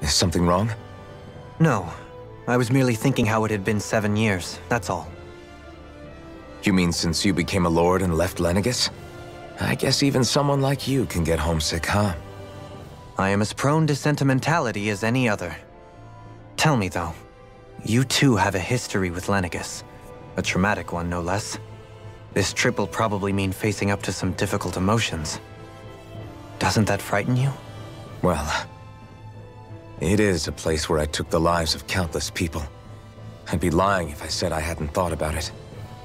Is something wrong? No. I was merely thinking how it had been 7 years, that's all. You mean since you became a lord and left Lenegis? I guess even someone like you can get homesick, huh? I am as prone to sentimentality as any other. Tell me, though. You too have a history with Lenegis. A traumatic one, no less. This trip will probably mean facing up to some difficult emotions. Doesn't that frighten you? Well, it is a place where I took the lives of countless people. I'd be lying if I said I hadn't thought about it.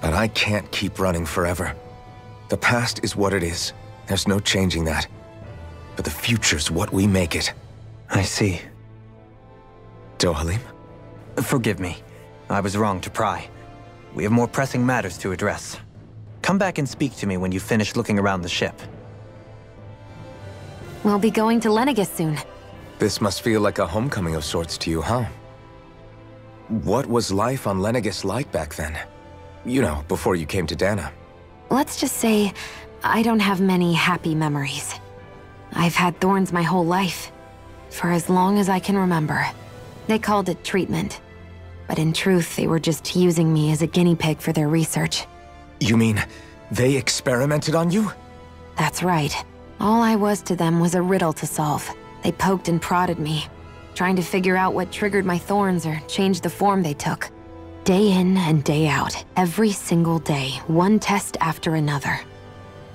But I can't keep running forever. The past is what it is. There's no changing that. But the future's what we make it. I see. Dohalim? Forgive me. I was wrong to pry. We have more pressing matters to address. Come back and speak to me when you finish looking around the ship. We'll be going to Lenegis soon. This must feel like a homecoming of sorts to you, huh? What was life on Lenegis like back then? You know, before you came to Dahna. Let's just say, I don't have many happy memories. I've had thorns my whole life, for as long as I can remember. They called it treatment, but in truth, they were just using me as a guinea pig for their research. You mean, they experimented on you? That's right. All I was to them was a riddle to solve. They poked and prodded me, trying to figure out what triggered my thorns or changed the form they took. Day in and day out, every single day, one test after another.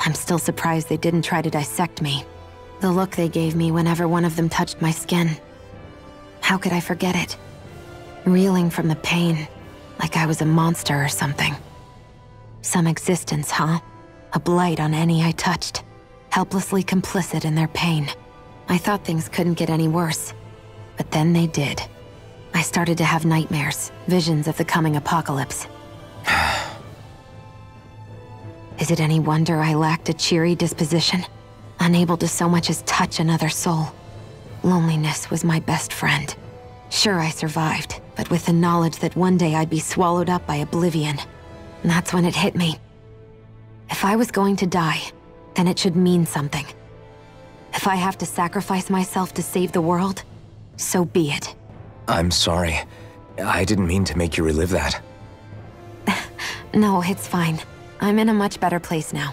I'm still surprised they didn't try to dissect me. The look they gave me whenever one of them touched my skin. How could I forget it? Reeling from the pain, like I was a monster or something. Some existence, huh? A blight on any I touched, helplessly complicit in their pain. I thought things couldn't get any worse, but then they did. I started to have nightmares, visions of the coming apocalypse. Is it any wonder I lacked a cheery disposition? Unable to so much as touch another soul. Loneliness was my best friend. Sure, I survived, but with the knowledge that one day I'd be swallowed up by oblivion. And that's when it hit me. If I was going to die, then it should mean something. If I have to sacrifice myself to save the world, so be it. I'm sorry. I didn't mean to make you relive that. No, it's fine. I'm in a much better place now.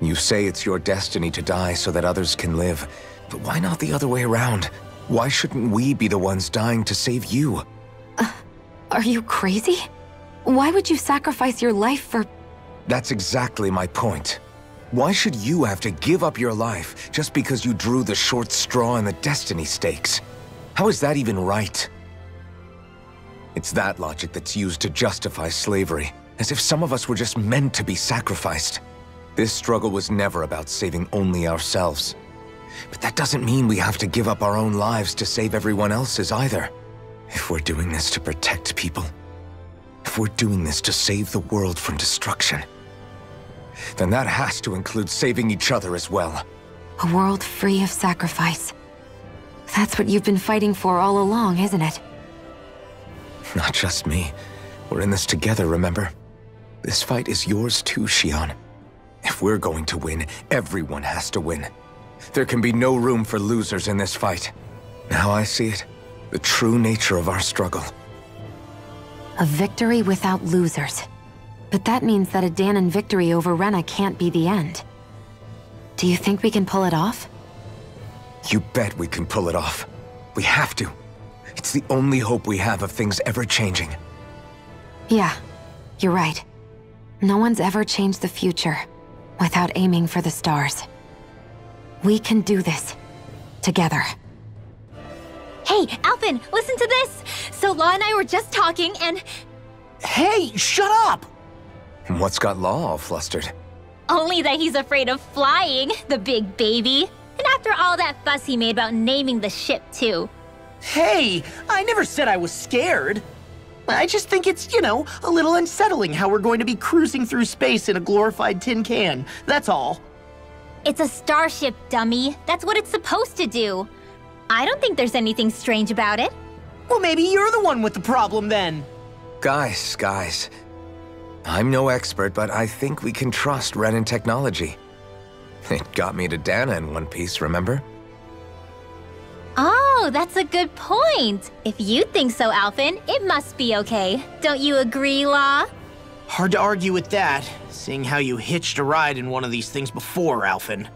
You say it's your destiny to die so that others can live, but why not the other way around? Why shouldn't we be the ones dying to save you? Are you crazy? Why would you sacrifice your life for... That's exactly my point. Why should you have to give up your life just because you drew the short straw in the destiny stakes? How is that even right? It's that logic that's used to justify slavery, as if some of us were just meant to be sacrificed. This struggle was never about saving only ourselves. But that doesn't mean we have to give up our own lives to save everyone else's either. If we're doing this to protect people, if we're doing this to save the world from destruction, then that has to include saving each other as well. A world free of sacrifice. That's what you've been fighting for all along, isn't it? Not just me. We're in this together, remember? This fight is yours too, Xion. If we're going to win, everyone has to win. There can be no room for losers in this fight. Now I see it. The true nature of our struggle. A victory without losers. But that means that a Dahnan victory over Rena can't be the end. Do you think we can pull it off? You bet we can pull it off. We have to. It's the only hope we have of things ever changing. Yeah, you're right. No one's ever changed the future without aiming for the stars. We can do this together. Hey, Alphen, listen to this! So Law and I were just talking and... Hey, shut up! What's got Law all flustered? Only that he's afraid of flying, the big baby. And after all that fuss he made about naming the ship, too. Hey, I never said I was scared. I just think it's, you know, a little unsettling how we're going to be cruising through space in a glorified tin can. That's all. It's a starship, dummy. That's what it's supposed to do. I don't think there's anything strange about it. Well, maybe you're the one with the problem, then. Guys. I'm no expert, but I think we can trust Renan technology. It got me to Dahna in one piece, remember? Oh, that's a good point. If you think so, Alphen, it must be okay. Don't you agree, Law? Hard to argue with that, seeing how you hitched a ride in one of these things before, Alphen.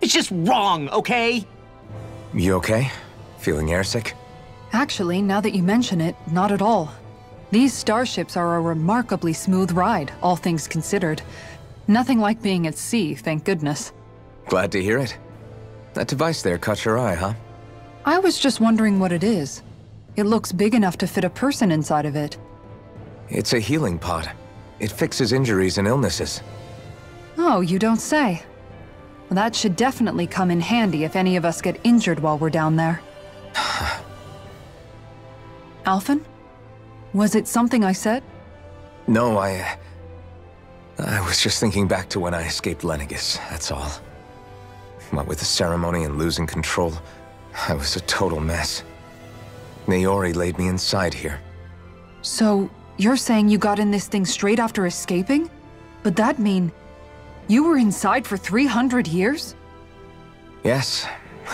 It's just wrong, okay? You okay? Feeling airsick? Actually, now that you mention it, not at all. These starships are a remarkably smooth ride, all things considered. Nothing like being at sea, thank goodness. Glad to hear it. That device there caught your eye, huh? I was just wondering what it is. It looks big enough to fit a person inside of it. It's a healing pod. It fixes injuries and illnesses. Oh, you don't say. That should definitely come in handy if any of us get injured while we're down there. Alphen? Was it something I said? No, I was just thinking back to when I escaped Lenegis, that's all. What with the ceremony and losing control, I was a total mess. Naori laid me inside here. So, you're saying you got in this thing straight after escaping? But that mean... you were inside for 300 years? Yes.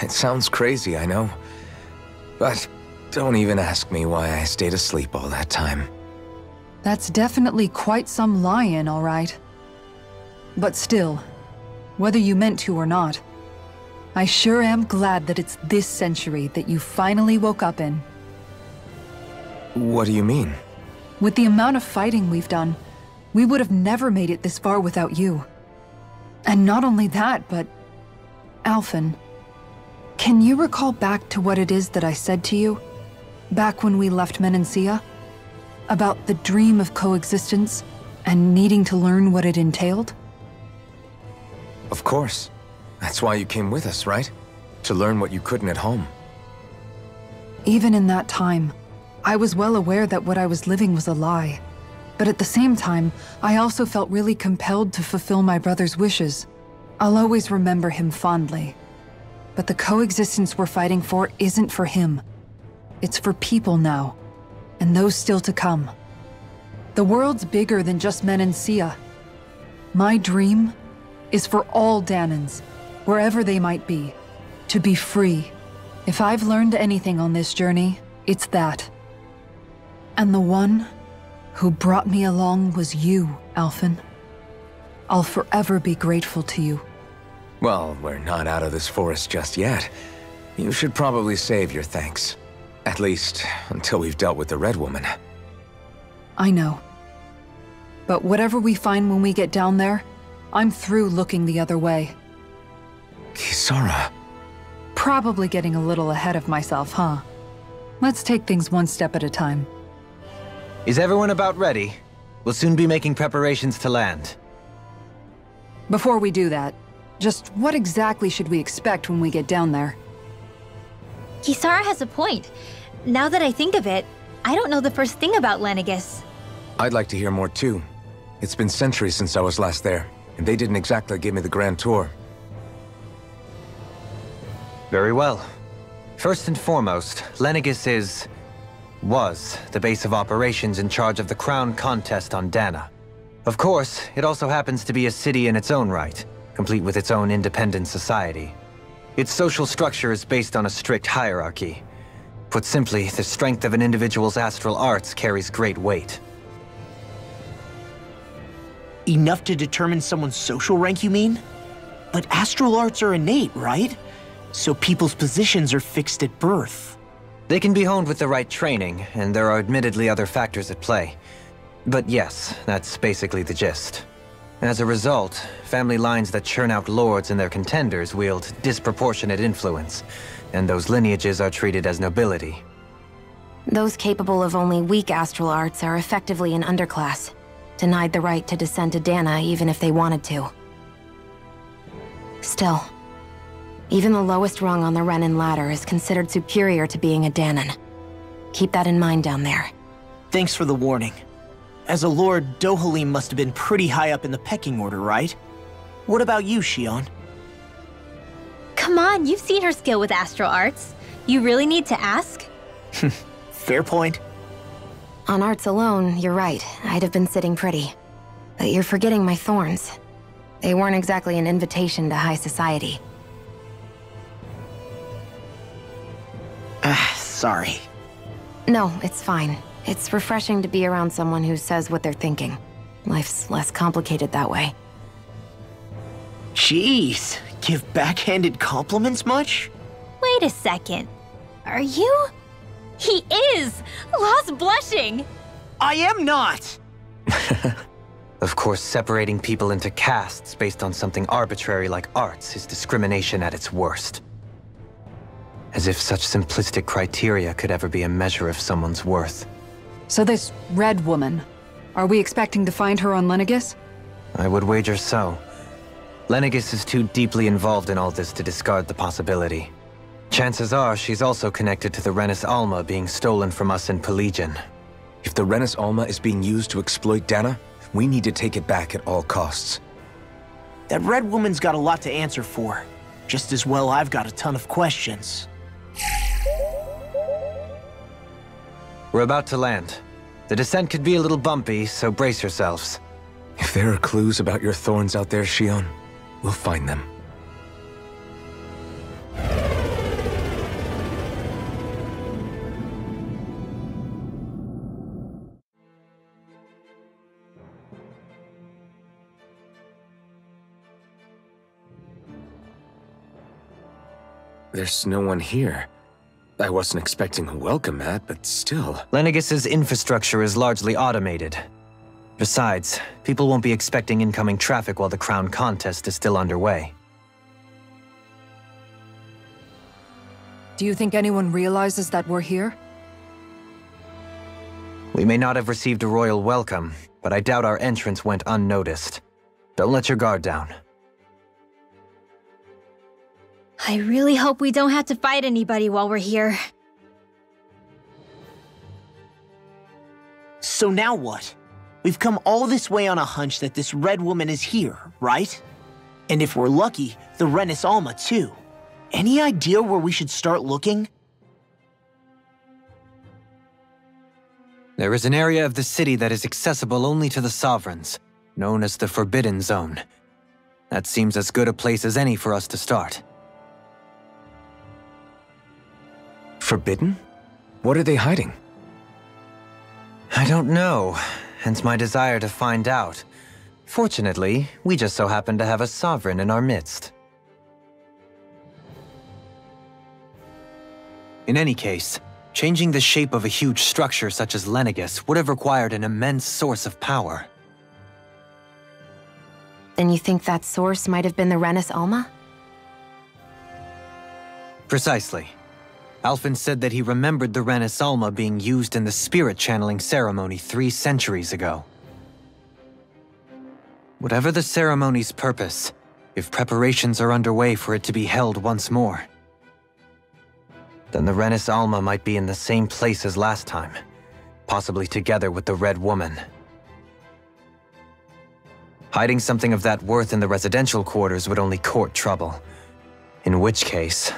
It sounds crazy, I know. But don't even ask me why I stayed asleep all that time. That's definitely quite some lie-in, all right. But still, whether you meant to or not, I sure am glad that it's this century that you finally woke up in. What do you mean? With the amount of fighting we've done, we would have never made it this far without you. And not only that, but... Alphen, can you recall back to what it is that I said to you? Back when we left Menancia? About the dream of coexistence, and needing to learn what it entailed? Of course. That's why you came with us, right? To learn what you couldn't at home. Even in that time, I was well aware that what I was living was a lie. But at the same time, I also felt really compelled to fulfill my brother's wishes. I'll always remember him fondly. But the coexistence we're fighting for isn't for him. It's for people now, and those still to come. The world's bigger than just Menancia. My dream is for all Dahnans, wherever they might be, to be free. If I've learned anything on this journey, it's that. And the one who brought me along was you, Alphen. I'll forever be grateful to you. Well, we're not out of this forest just yet. You should probably save your thanks. At least, until we've dealt with the Red Woman. I know. But whatever we find when we get down there, I'm through looking the other way. Kisara. Probably getting a little ahead of myself, huh? Let's take things one step at a time. Is everyone about ready? We'll soon be making preparations to land. Before we do that, just what exactly should we expect when we get down there? Kisara has a point. Now that I think of it, I don't know the first thing about Lenegis. I'd like to hear more too. It's been centuries since I was last there, and they didn't exactly give me the grand tour. Very well. First and foremost, Lenegis was the base of operations in charge of the Crown Contest on Dahna. Of course, it also happens to be a city in its own right, complete with its own independent society. Its social structure is based on a strict hierarchy. Put simply, the strength of an individual's astral arts carries great weight. Enough to determine someone's social rank, you mean? But astral arts are innate, right? So people's positions are fixed at birth. They can be honed with the right training, and there are admittedly other factors at play. But yes, that's basically the gist. As a result, family lines that churn out lords and their contenders wield disproportionate influence, and those lineages are treated as nobility. Those capable of only weak astral arts are effectively an underclass, denied the right to descend to Dahna even if they wanted to. Still, even the lowest rung on the Renan ladder is considered superior to being a Dahnan. Keep that in mind down there. Thanks for the warning. As a lord, Dohalim must have been pretty high up in the pecking order, right? What about you, Xion? Come on, you've seen her skill with astral arts. You really need to ask? Fair point. On arts alone, you're right. I'd have been sitting pretty. But you're forgetting my thorns. They weren't exactly an invitation to high society. sorry. No, it's fine. It's refreshing to be around someone who says what they're thinking. Life's less complicated that way. Jeez, give backhanded compliments much? Wait a second. Are you? He is! Law's blushing! I am not! Of course, separating people into castes based on something arbitrary like arts is discrimination at its worst. As if such simplistic criteria could ever be a measure of someone's worth. So this red woman, are we expecting to find her on Lenegis? I would wager so. Lenegis is too deeply involved in all this to discard the possibility. Chances are she's also connected to the Renis Alma being stolen from us in Pelegion. If the Renis Alma is being used to exploit Dahna, we need to take it back at all costs. That red woman's got a lot to answer for. Just as well I've got a ton of questions. We're about to land. The descent could be a little bumpy, so brace yourselves. If there are clues about your thorns out there, Xion, we'll find them. There's no one here. I wasn't expecting a welcome mat, but still... Lenegis's infrastructure is largely automated. Besides, people won't be expecting incoming traffic while the Crown Contest is still underway. Do you think anyone realizes that we're here? We may not have received a royal welcome, but I doubt our entrance went unnoticed. Don't let your guard down. I really hope we don't have to fight anybody while we're here. So now what? We've come all this way on a hunch that this red woman is here, right? And if we're lucky, the Renis Alma too. Any idea where we should start looking? There is an area of the city that is accessible only to the Sovereigns, known as the Forbidden Zone. That seems as good a place as any for us to start. Forbidden? What are they hiding? I don't know, hence my desire to find out. Fortunately, we just so happen to have a sovereign in our midst. In any case, changing the shape of a huge structure such as Lenegis would have required an immense source of power. Then you think that source might have been the Renis Alma? Precisely. Alphen said that he remembered the Renis Alma being used in the Spirit Channeling Ceremony 3 centuries ago. Whatever the ceremony's purpose, if preparations are underway for it to be held once more, then the Renis Alma might be in the same place as last time, possibly together with the Red Woman. Hiding something of that worth in the residential quarters would only court trouble, in which case...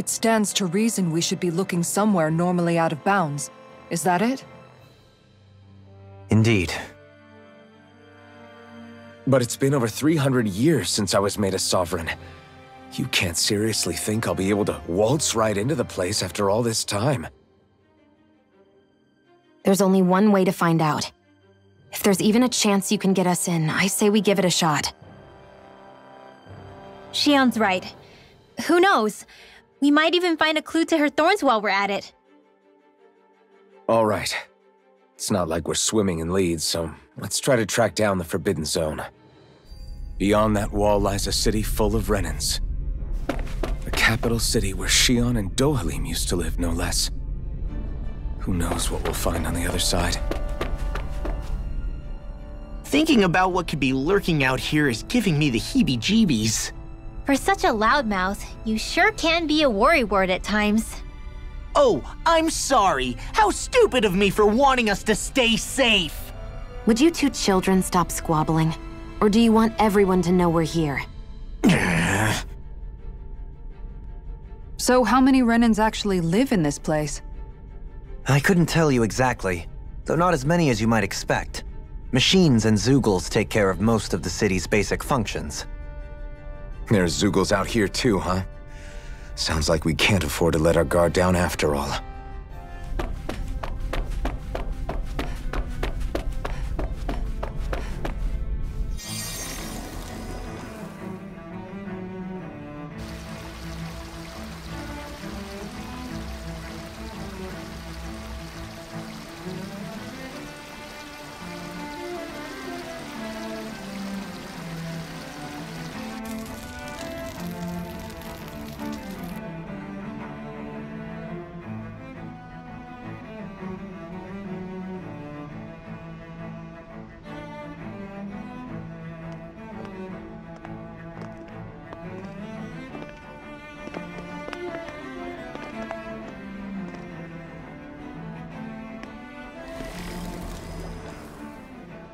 It stands to reason we should be looking somewhere normally out of bounds. Is that it? Indeed. But it's been over 300 years since I was made a sovereign. You can't seriously think I'll be able to waltz right into the place after all this time. There's only one way to find out. If there's even a chance you can get us in, I say we give it a shot. Xion's right. Who knows? We might even find a clue to her thorns while we're at it. All right. It's not like we're swimming in leads, so let's try to track down the Forbidden Zone. Beyond that wall lies a city full of Renans. The capital city where Xion and Dohalim used to live, no less. Who knows what we'll find on the other side. Thinking about what could be lurking out here is giving me the heebie-jeebies. For such a loudmouth, you sure can be a worrywart at times. Oh, I'm sorry. How stupid of me for wanting us to stay safe. Would you two children stop squabbling? Or do you want everyone to know we're here? So how many Renans actually live in this place? I couldn't tell you exactly, though not as many as you might expect. Machines and Zeugles take care of most of the city's basic functions. There's Zeugles out here too, huh? Sounds like we can't afford to let our guard down after all.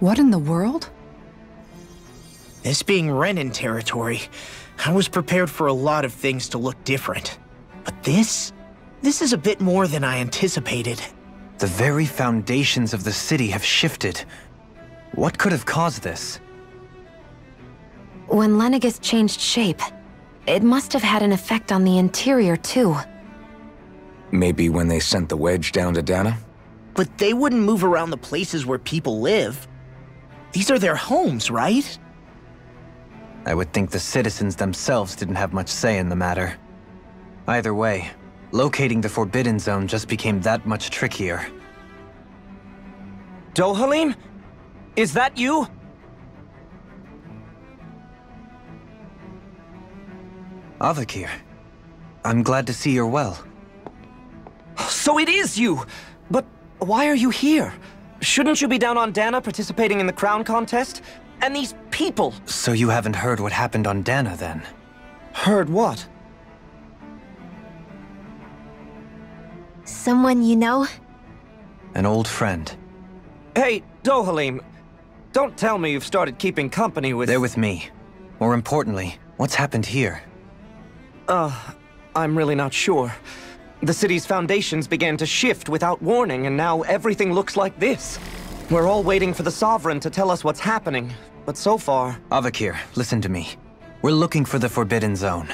What in the world? This being Renan territory, I was prepared for a lot of things to look different. But this is a bit more than I anticipated. The very foundations of the city have shifted. What could have caused this? When Lenegis changed shape, it must have had an effect on the interior too. Maybe when they sent the wedge down to Dahna? But they wouldn't move around the places where people live. These are their homes, right? I would think the citizens themselves didn't have much say in the matter. Either way, locating the Forbidden Zone just became that much trickier. Dohalim? Is that you? Avakir, I'm glad to see you're well. So it is you! But why are you here? Shouldn't you be down on Dahna participating in the Crown Contest? And these people! So you haven't heard what happened on Dahna, then? Heard what? Someone you know? An old friend. Hey, Dohalim, don't tell me you've started keeping company with— They're with me. More importantly, what's happened here? I'm really not sure. The city's foundations began to shift without warning, and now everything looks like this. We're all waiting for the Sovereign to tell us what's happening, but so far... Avakir, listen to me. We're looking for the Forbidden Zone.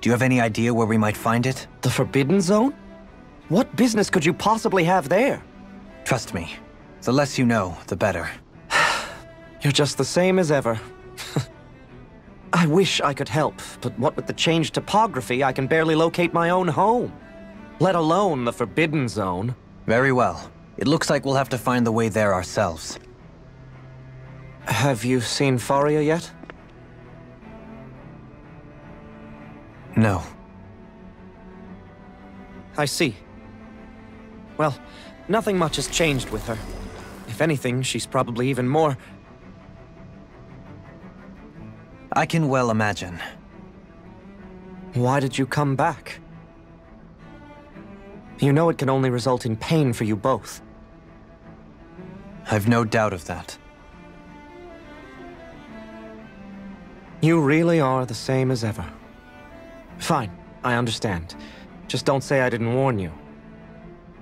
Do you have any idea where we might find it? The Forbidden Zone? What business could you possibly have there? Trust me. The less you know, the better. You're just the same as ever. I wish I could help, but what with the changed topography, I can barely locate my own home. Let alone the Forbidden Zone. Very well. It looks like we'll have to find the way there ourselves. Have you seen Faria yet? No. I see. Well, nothing much has changed with her. If anything, she's probably even more... I can well imagine. Why did you come back? You know it can only result in pain for you both. I've no doubt of that. You really are the same as ever. Fine, I understand. Just don't say I didn't warn you.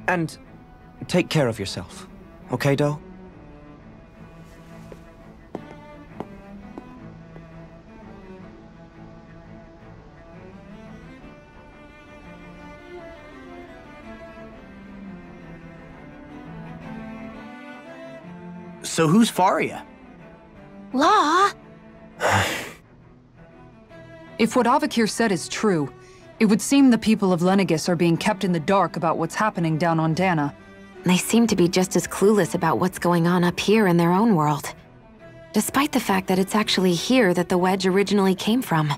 And take care of yourself. Okay, Do? So who's Faria? Law? If what Avakir said is true, it would seem the people of Lenegis are being kept in the dark about what's happening down on Dahna. They seem to be just as clueless about what's going on up here in their own world. Despite the fact that it's actually here that the wedge originally came from.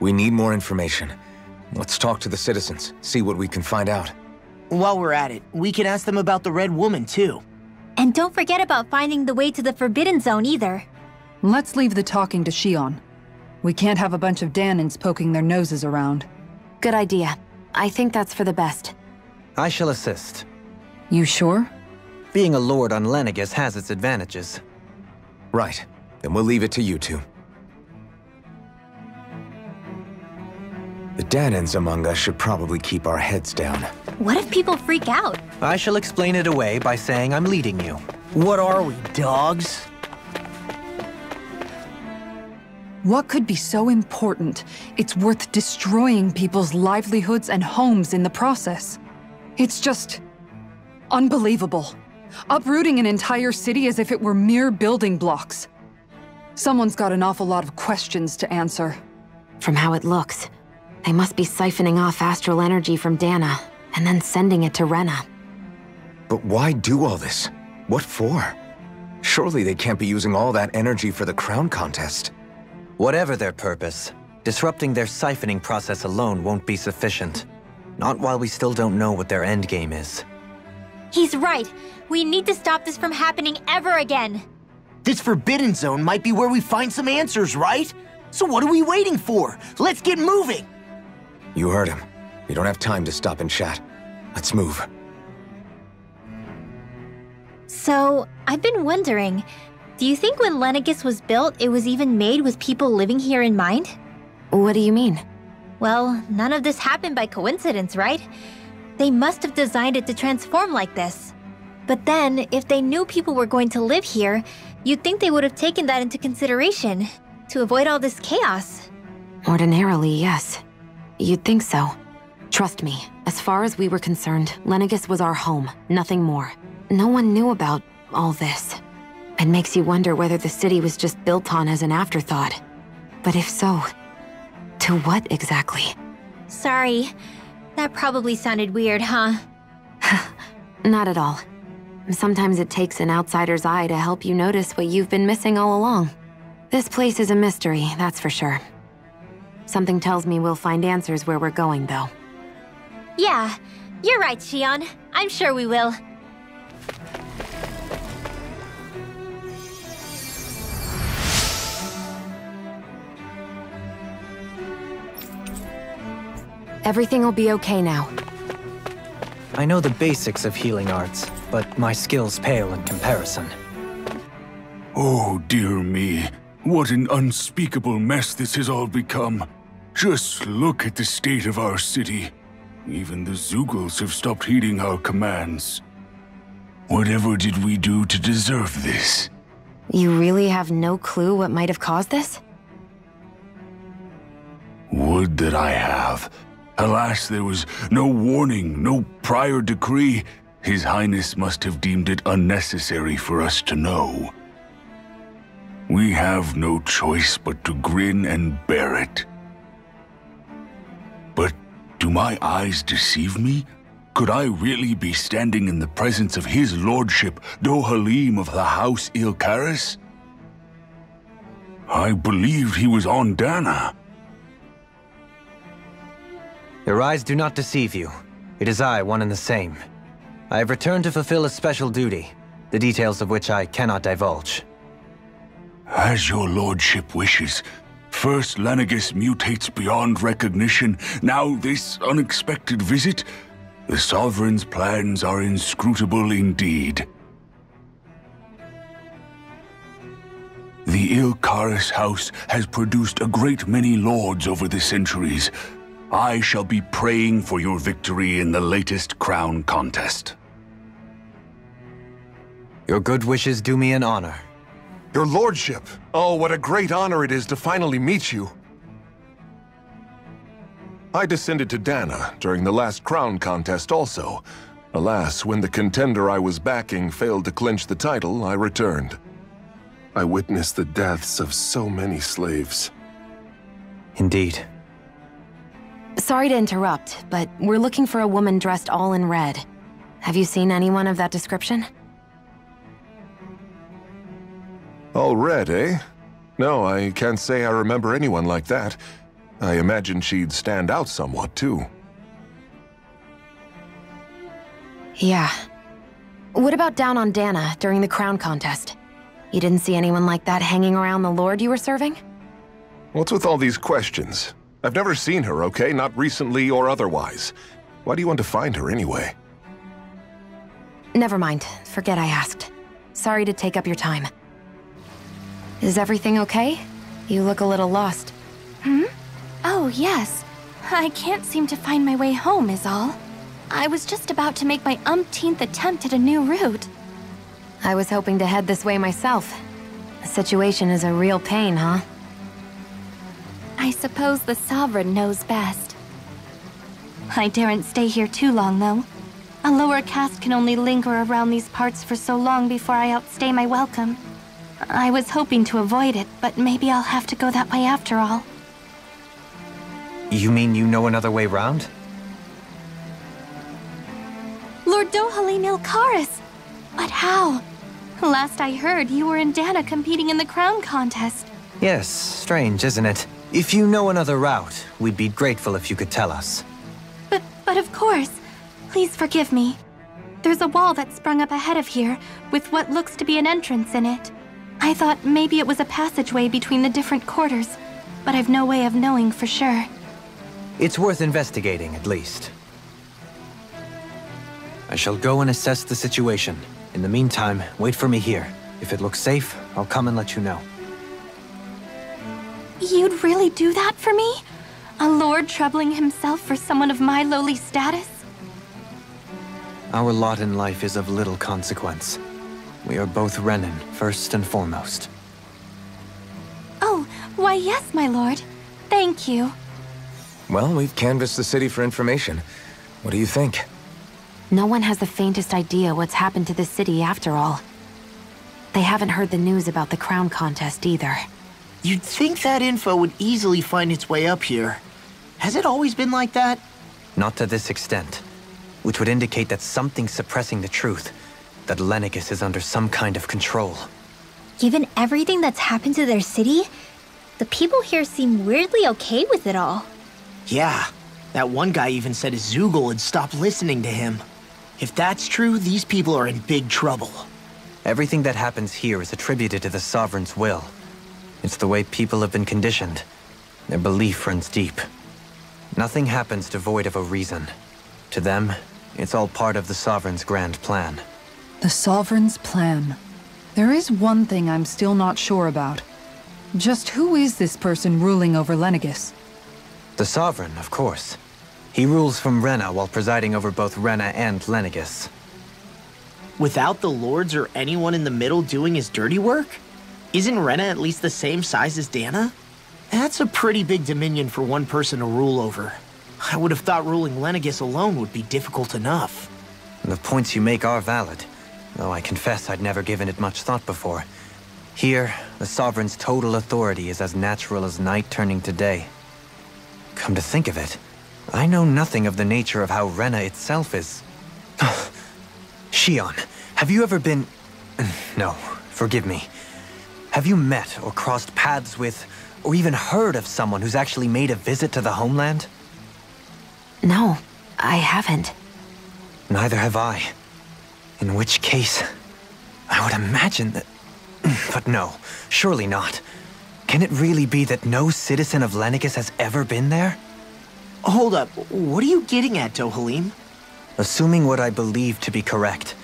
We need more information. Let's talk to the citizens, see what we can find out. While we're at it, we can ask them about the Red Woman, too. And don't forget about finding the way to the Forbidden Zone, either. Let's leave the talking to Xion. We can't have a bunch of Dahnans poking their noses around. Good idea. I think that's for the best. I shall assist. You sure? Being a lord on Lenegis has its advantages. Right. Then we'll leave it to you two. The Dahnans among us should probably keep our heads down. What if people freak out? I shall explain it away by saying I'm leading you. What are we, dogs? What could be so important? It's worth destroying people's livelihoods and homes in the process. It's just unbelievable. Uprooting an entire city as if it were mere building blocks. Someone's got an awful lot of questions to answer. From how it looks, they must be siphoning off astral energy from Dahna and then sending it to Rena. But why do all this? What for? Surely they can't be using all that energy for the Crown Contest. Whatever their purpose, disrupting their siphoning process alone won't be sufficient. Not while we still don't know what their endgame is. He's right. We need to stop this from happening ever again. This Forbidden Zone might be where we find some answers, right? So what are we waiting for? Let's get moving! You heard him. We don't have time to stop and chat. Let's move. So, I've been wondering, do you think when Lenegis was built, it was even made with people living here in mind? What do you mean? Well, none of this happened by coincidence, right? They must have designed it to transform like this. But then, if they knew people were going to live here, you'd think they would have taken that into consideration, to avoid all this chaos. Ordinarily, yes. You'd think so. Trust me, as far as we were concerned, Lenegis was our home, nothing more. No one knew about all this. It makes you wonder whether the city was just built on as an afterthought. But if so, to what exactly? Sorry, that probably sounded weird, huh? Not at all. Sometimes it takes an outsider's eye to help you notice what you've been missing all along. This place is a mystery, that's for sure. Something tells me we'll find answers where we're going, though. Yeah, you're right, Xion. I'm sure we will. Everything will be okay now. I know the basics of healing arts, but my skills pale in comparison. Oh, dear me. What an unspeakable mess this has all become. Just look at the state of our city. Even the Zeugles have stopped heeding our commands. Whatever did we do to deserve this? You really have no clue what might have caused this? Would that I have. Alas, there was no warning, no prior decree. His Highness must have deemed it unnecessary for us to know. We have no choice but to grin and bear it. But do my eyes deceive me? Could I really be standing in the presence of his lordship, Dohalim of the House il Qaras? I believed he was on Dahna. Your eyes do not deceive you. It is I, one and the same. I have returned to fulfill a special duty, the details of which I cannot divulge. As your lordship wishes. First Lenegis mutates beyond recognition, now this unexpected visit. The Sovereign's plans are inscrutable indeed. The il Qaras house has produced a great many lords over the centuries. I shall be praying for your victory in the latest Crown Contest. Your good wishes do me an honor. Your lordship! Oh, what a great honor it is to finally meet you! I descended to Dahna during the last Crown Contest also. Alas, when the contender I was backing failed to clinch the title, I returned. I witnessed the deaths of so many slaves. Indeed. Sorry to interrupt, but we're looking for a woman dressed all in red. Have you seen anyone of that description? All red, eh? No, I can't say I remember anyone like that. I imagine she'd stand out somewhat, too. Yeah. What about down on Dahna during the Crown Contest? You didn't see anyone like that hanging around the lord you were serving? What's with all these questions? I've never seen her, okay? Not recently or otherwise. Why do you want to find her anyway? Never mind. Forget I asked. Sorry to take up your time. Is everything okay? You look a little lost. Hmm? Oh, yes. I can't seem to find my way home is all. I was just about to make my umpteenth attempt at a new route. I was hoping to head this way myself. The situation is a real pain, huh? I suppose the Sovereign knows best. I daren't stay here too long, though. A lower caste can only linger around these parts for so long before I outstay my welcome. I was hoping to avoid it, but maybe I'll have to go that way after all. You mean you know another way round? Lord Dohalim, il Qaras! But how? Last I heard, you were in Dahna competing in the Crown Contest. Yes, strange, isn't it? If you know another route, we'd be grateful if you could tell us. But of course. Please forgive me. There's a wall that sprung up ahead of here, with what looks to be an entrance in it. I thought maybe it was a passageway between the different quarters, but I've no way of knowing for sure. It's worth investigating, at least. I shall go and assess the situation. In the meantime, wait for me here. If it looks safe, I'll come and let you know. You'd really do that for me? A lord troubling himself for someone of my lowly status? Our lot in life is of little consequence. We are both Renan, first and foremost. Oh, why yes, my lord. Thank you. Well, we've canvassed the city for information. What do you think? No one has the faintest idea what's happened to this city after all. They haven't heard the news about the Crown Contest either. You'd think that info would easily find its way up here. Has it always been like that? Not to this extent. Which would indicate that something's suppressing the truth, that Lenegis is under some kind of control. Given everything that's happened to their city, the people here seem weirdly okay with it all. Yeah, that one guy even said his Zeugles had stopped listening to him. If that's true, these people are in big trouble. Everything that happens here is attributed to the Sovereign's will. It's the way people have been conditioned. Their belief runs deep. Nothing happens devoid of a reason. To them, it's all part of the Sovereign's grand plan. The Sovereign's plan. There is one thing I'm still not sure about. Just who is this person ruling over Lenegis? The Sovereign, of course. He rules from Rena while presiding over both Rena and Lenegis. Without the lords or anyone in the middle doing his dirty work? Isn't Rena at least the same size as Dahna? That's a pretty big dominion for one person to rule over. I would have thought ruling Lenegis alone would be difficult enough. The points you make are valid, though I confess I'd never given it much thought before. Here, the Sovereign's total authority is as natural as night turning to day. Come to think of it, I know nothing of the nature of how Rena itself is. Xion, have you ever been... No, forgive me. Have you met or crossed paths with, or even heard of someone who's actually made a visit to the homeland? No, I haven't. Neither have I. In which case, I would imagine that... But no, surely not. Can it really be that no citizen of Lenegis has ever been there? Hold up, what are you getting at, Dohalim? Assuming what I believe to be correct,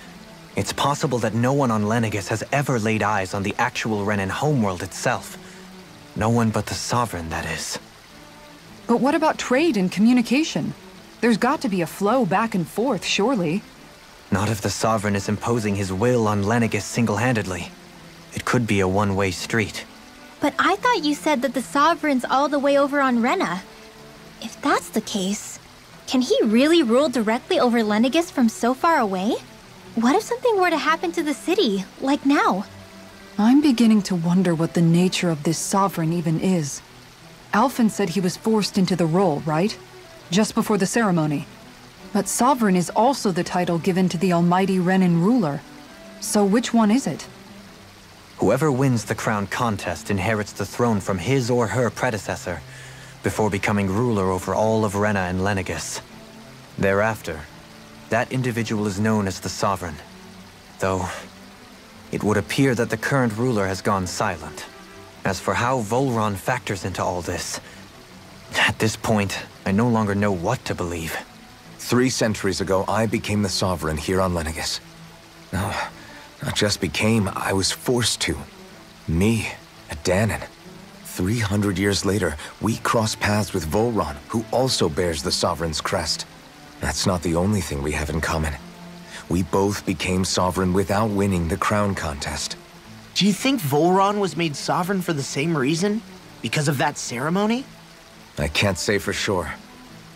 it's possible that no one on Lenegis has ever laid eyes on the actual Renan homeworld itself. No one but the Sovereign, that is. But what about trade and communication? There's got to be a flow back and forth, surely. Not if the Sovereign is imposing his will on Lenegis single-handedly. It could be a one-way street. But I thought you said that the Sovereign's all the way over on Rena. If that's the case, can he really rule directly over Lenegis from so far away? What if something were to happen to the city, like now? I'm beginning to wonder what the nature of this Sovereign even is. Alphen said he was forced into the role, right? Just before the ceremony. But Sovereign is also the title given to the almighty Renan ruler. So which one is it? Whoever wins the Crown Contest inherits the throne from his or her predecessor, before becoming ruler over all of Rena and Lenegis. Thereafter, that individual is known as the Sovereign. Though, it would appear that the current ruler has gone silent. As for how Vholran factors into all this, at this point, I no longer know what to believe. 3 centuries ago, I became the Sovereign here on Lenegis. No, not just became, I was forced to. Me, a Dahnan. 300 years later, we cross paths with Vholran, who also bears the Sovereign's crest. That's not the only thing we have in common. We both became Sovereign without winning the Crown Contest. Do you think Vholran was made Sovereign for the same reason? Because of that ceremony? I can't say for sure,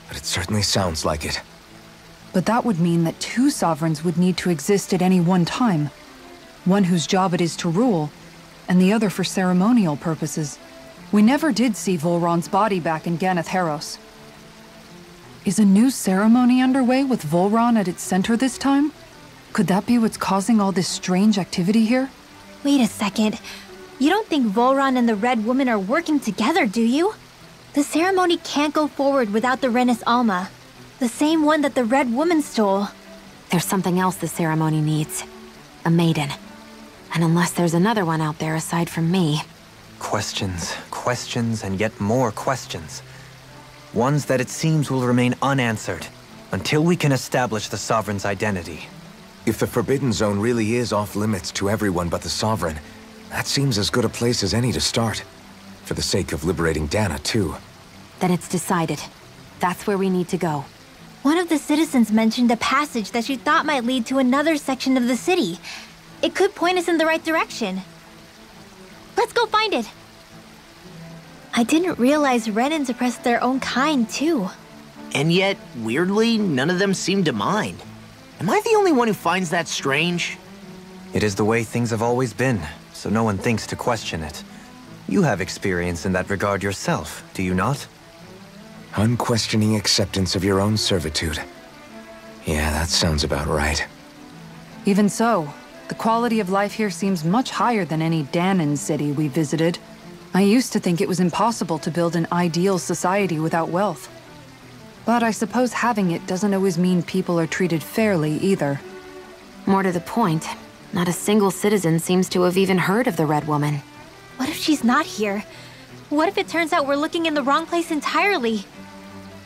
but it certainly sounds like it. But that would mean that two sovereigns would need to exist at any one time. One whose job it is to rule, and the other for ceremonial purposes. We never did see Vholran's body back in Ganath Haros. Is a new ceremony underway with Vholran at its center this time? Could that be what's causing all this strange activity here? Wait a second. You don't think Vholran and the Red Woman are working together, do you? The ceremony can't go forward without the Renis Alma. The same one that the Red Woman stole. There's something else the ceremony needs. A Maiden. And unless there's another one out there aside from me... Questions, questions, and yet more questions. Ones that it seems will remain unanswered until we can establish the Sovereign's identity. If the Forbidden Zone really is off-limits to everyone but the Sovereign, that seems as good a place as any to start. For the sake of liberating Dahna, too. Then it's decided. That's where we need to go. One of the citizens mentioned a passage that she thought might lead to another section of the city. It could point us in the right direction. Let's go find it! I didn't realize Renans oppressed their own kind, too. And yet, weirdly, none of them seem to mind. Am I the only one who finds that strange? It is the way things have always been, so no one thinks to question it. You have experience in that regard yourself, do you not? Unquestioning acceptance of your own servitude. Yeah, that sounds about right. Even so, the quality of life here seems much higher than any Dahnan city we visited. I used to think it was impossible to build an ideal society without wealth. But I suppose having it doesn't always mean people are treated fairly either. More to the point, not a single citizen seems to have even heard of the Red Woman. What if she's not here? What if it turns out we're looking in the wrong place entirely?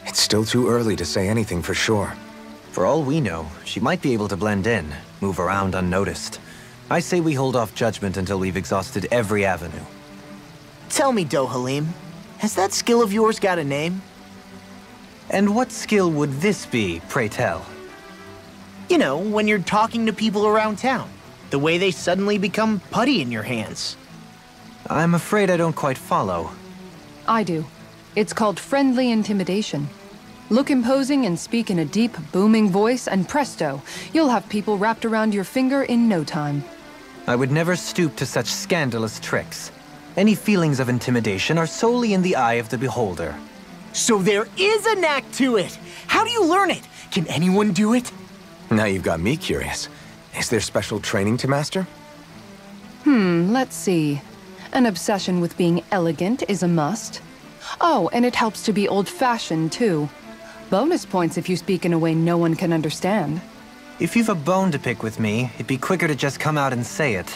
It's still too early to say anything for sure. For all we know, she might be able to blend in, move around unnoticed. I say we hold off judgment until we've exhausted every avenue. Tell me, Dohalim, has that skill of yours got a name? And what skill would this be, pray tell? You know, when you're talking to people around town, the way they suddenly become putty in your hands. I'm afraid I don't quite follow. I do. It's called friendly intimidation. Look imposing and speak in a deep, booming voice, and presto, you'll have people wrapped around your finger in no time. I would never stoop to such scandalous tricks. Any feelings of intimidation are solely in the eye of the beholder. So there is an knack to it! How do you learn it? Can anyone do it? Now you've got me curious. Is there special training to master? Let's see. An obsession with being elegant is a must. Oh, and it helps to be old-fashioned, too. Bonus points if you speak in a way no one can understand. If you've a bone to pick with me, it'd be quicker to just come out and say it.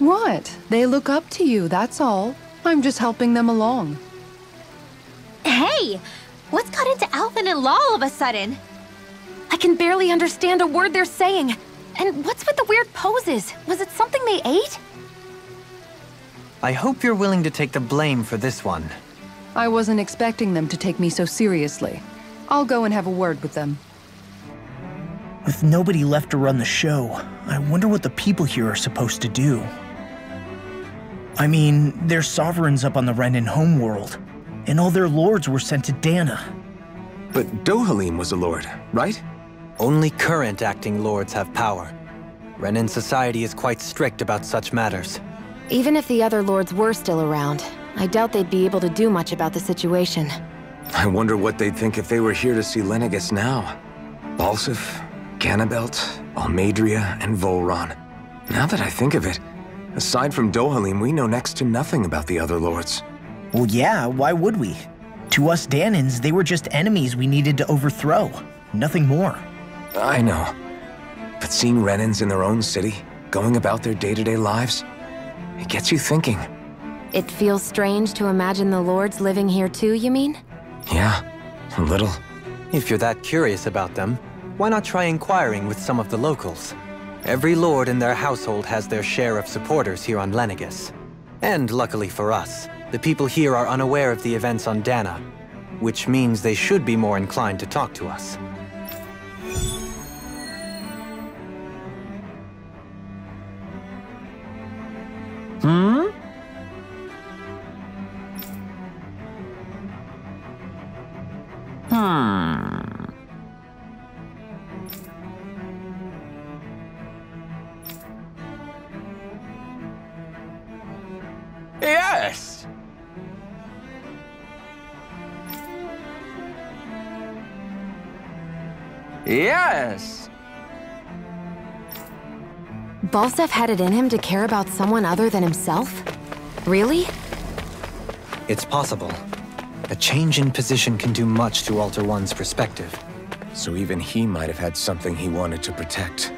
What? They look up to you, that's all. I'm just helping them along. Hey! What's got into Alphen and Law all of a sudden? I can barely understand a word they're saying. And what's with the weird poses? Was it something they ate? I hope you're willing to take the blame for this one. I wasn't expecting them to take me so seriously. I'll go and have a word with them. With nobody left to run the show, I wonder what the people here are supposed to do. I mean, there's sovereigns up on the Renan homeworld, and all their lords were sent to Dahna. But Dohalim was a lord, right? Only current acting lords have power. Renan society is quite strict about such matters. Even if the other lords were still around, I doubt they'd be able to do much about the situation. I wonder what they'd think if they were here to see Lenegis now. Balseph, Ganabelt, Almadria, and Vholran. Now that I think of it, aside from Dohalim, we know next to nothing about the other lords. Well, yeah, why would we? To us Dahnans, they were just enemies we needed to overthrow. Nothing more. I know. But seeing Renans in their own city, going about their day-to-day lives, it gets you thinking. It feels strange to imagine the lords living here too, you mean? Yeah, a little. If you're that curious about them, why not try inquiring with some of the locals? Every lord in their household has their share of supporters here on Lenegis. And luckily for us, the people here are unaware of the events on Dahna, which means they should be more inclined to talk to us. Yes! Yes! Balseph had it in him to care about someone other than himself? Really? It's possible. A change in position can do much to alter one's perspective. So even he might have had something he wanted to protect.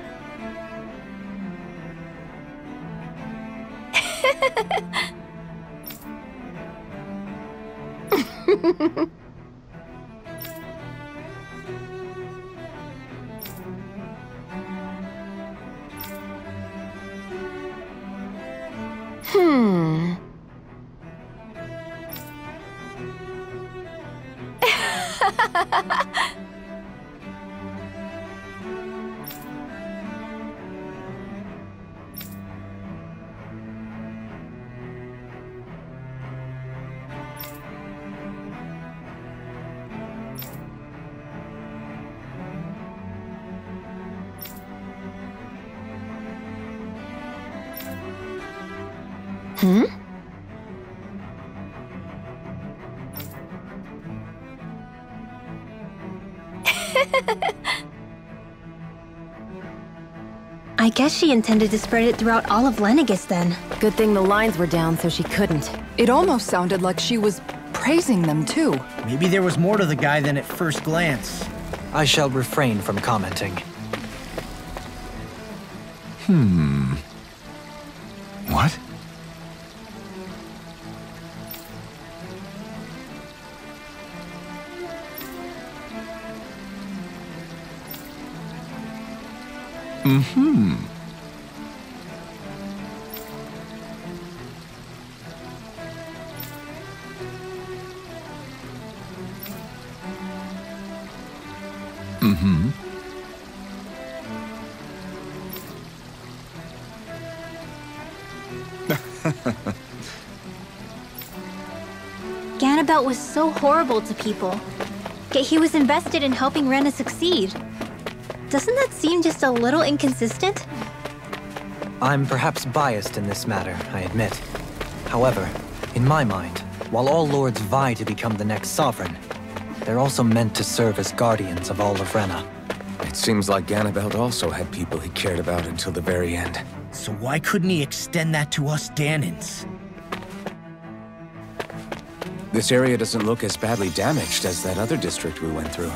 I guess she intended to spread it throughout all of Lenegis then. Good thing the lines were down so she couldn't. It almost sounded like she was praising them too. Maybe there was more to the guy than at first glance. I shall refrain from commenting. What? Ganabelt was so horrible to people, yet he was invested in helping Rena succeed. Doesn't that seem just a little inconsistent? I'm perhaps biased in this matter, I admit. However, in my mind, while all lords vie to become the next sovereign, they're also meant to serve as guardians of all of Rena. It seems like Ganabelt also had people he cared about until the very end. So why couldn't he extend that to us Dahnans? This area doesn't look as badly damaged as that other district we went through.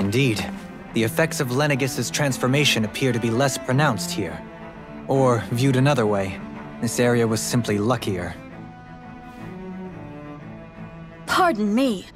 Indeed. The effects of Lenegis's transformation appear to be less pronounced here. Or, viewed another way, this area was simply luckier. Pardon me.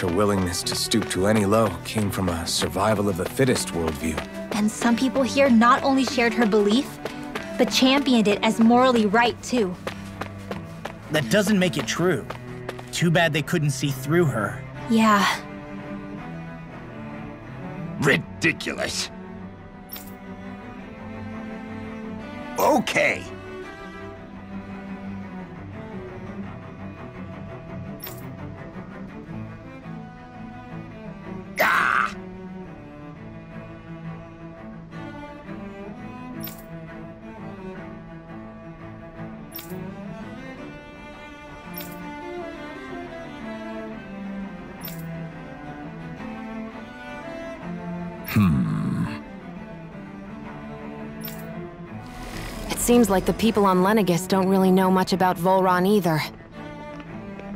Her willingness to stoop to any low came from a survival of the fittest worldview. And some people here not only shared her belief, but championed it as morally right, too. That doesn't make it true. Too bad they couldn't see through her. Yeah. Ridiculous. Okay. Seems like the people on Lenegis don't really know much about Vholran either.